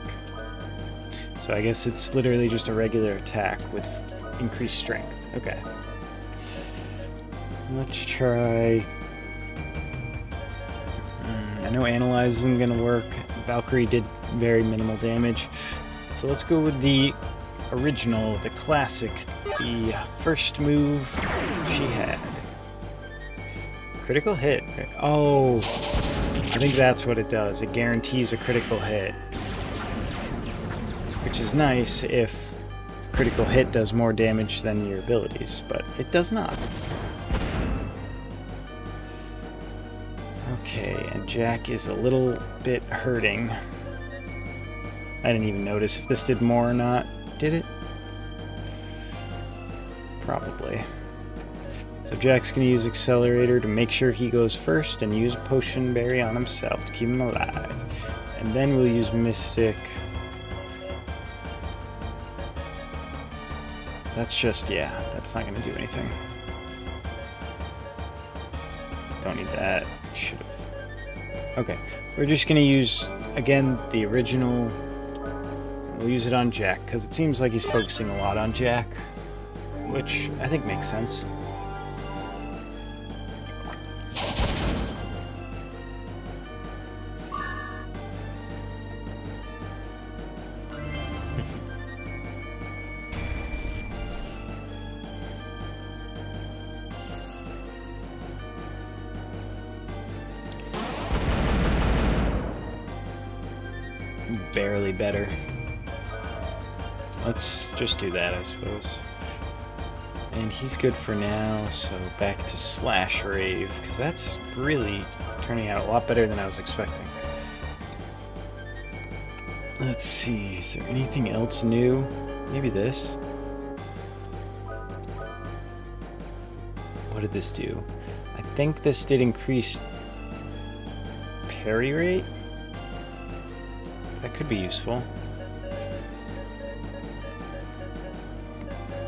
So I guess it's literally just a regular attack with increased strength. Okay. Let's try... Mm, I know Analyze isn't going to work. Valkyrie did very minimal damage. So let's go with the original, the classic, the first move she had. Critical hit. Oh, I think that's what it does. It guarantees a critical hit. Which is nice if critical hit does more damage than your abilities, but it does not. Okay, and Jack is a little bit hurting. I didn't even notice if this did more or not. Did it? Probably. So Jack's going to use Accelerator to make sure he goes first and use a Potion Berry on himself to keep him alive. And then we'll use Mystic. That's just, yeah, that's not going to do anything. Don't need that. Should have. Okay, we're just going to use, again, the original. We'll use it on Jack, because it seems like he's focusing a lot on Jack, which I think makes sense. Barely better. Let's just do that, I suppose. And he's good for now, so back to Slash Rave, because that's really turning out a lot better than I was expecting. Let's see, is there anything else new? Maybe this? What did this do? I think this did increase parry rate? That could be useful.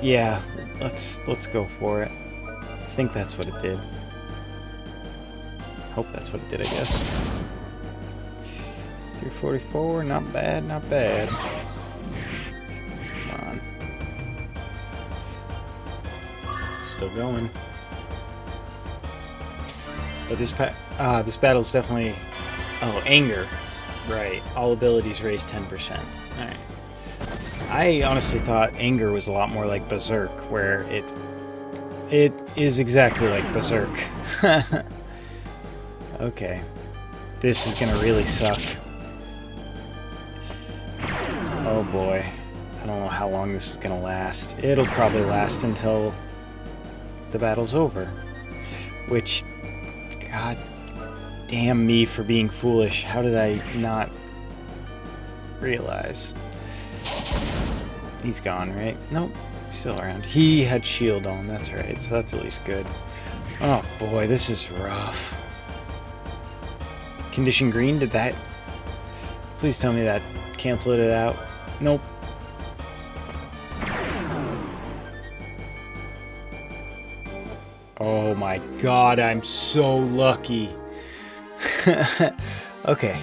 Yeah, let's let's go for it. I think that's what it did. Hope that's what it did, I guess. three forty-four, not bad, not bad. Come on. Still going. But this pa uh, this battle's definitely... Oh, anger. Right, all abilities raise ten percent. Alright. I honestly thought anger was a lot more like Berserk, where it it is exactly like Berserk. Okay. This is gonna really suck. Oh boy. I don't know how long this is gonna last. It'll probably last until the battle's over. Which, god damn me for being foolish. How did I not realize? He's gone, right? Nope, still around. He had shield on, that's right, so that's at least good. Oh boy, this is rough. Condition green, did that... Please tell me that canceled it out. Nope. Oh my god, I'm so lucky. Okay.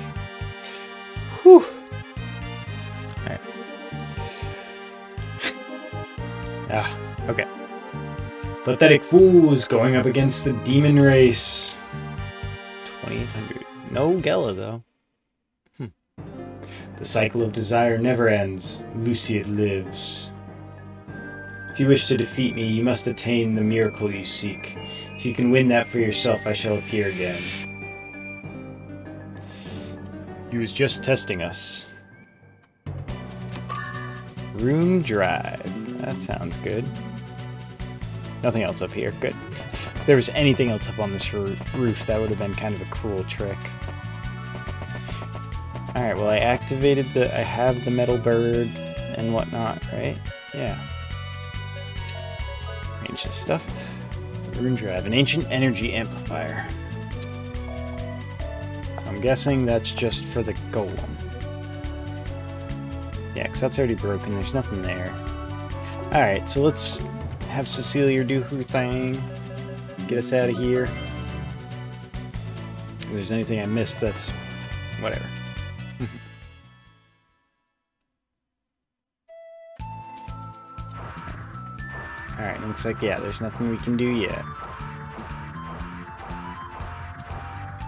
Whew. Ah, okay. Pathetic fools going up against the demon race. twenty-eight hundred. No Gela, though. Hmm. The cycle of desire never ends. Lucied lives. If you wish to defeat me, you must attain the miracle you seek. If you can win that for yourself, I shall appear again. He was just testing us. Rune Drive. That sounds good. Nothing else up here. Good. If there was anything else up on this roof, that would have been kind of a cruel trick. Alright, well I activated the... I have the Metal Bird and whatnot, right? Yeah. Arrange this stuff. Rune Drive. An ancient energy amplifier. guessing that's just for the golem. Yeah, because that's already broken. There's nothing there. Alright, so let's have Cecilia do her thing. Get us out of here. If there's anything I missed, that's whatever. Alright, looks like, yeah, there's nothing we can do yet.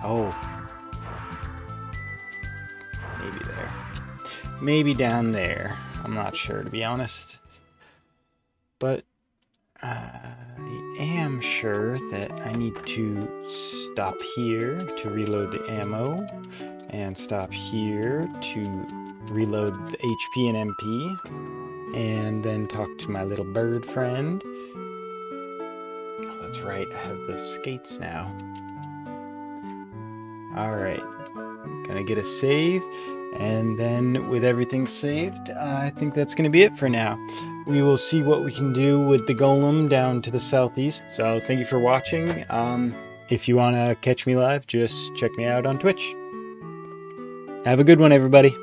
Oh. Maybe there. Maybe down there. I'm not sure, to be honest. But uh, I am sure that I need to stop here to reload the ammo. And stop here to reload the H P and M P. And then talk to my little bird friend. Oh, that's right, I have the skates now. Alright, gonna get a save, and then with everything saved, uh, I think that's gonna be it for now. We will see what we can do with the golem down to the southeast, so thank you for watching. Um, if you wanna catch me live, just check me out on Twitch. Have a good one, everybody.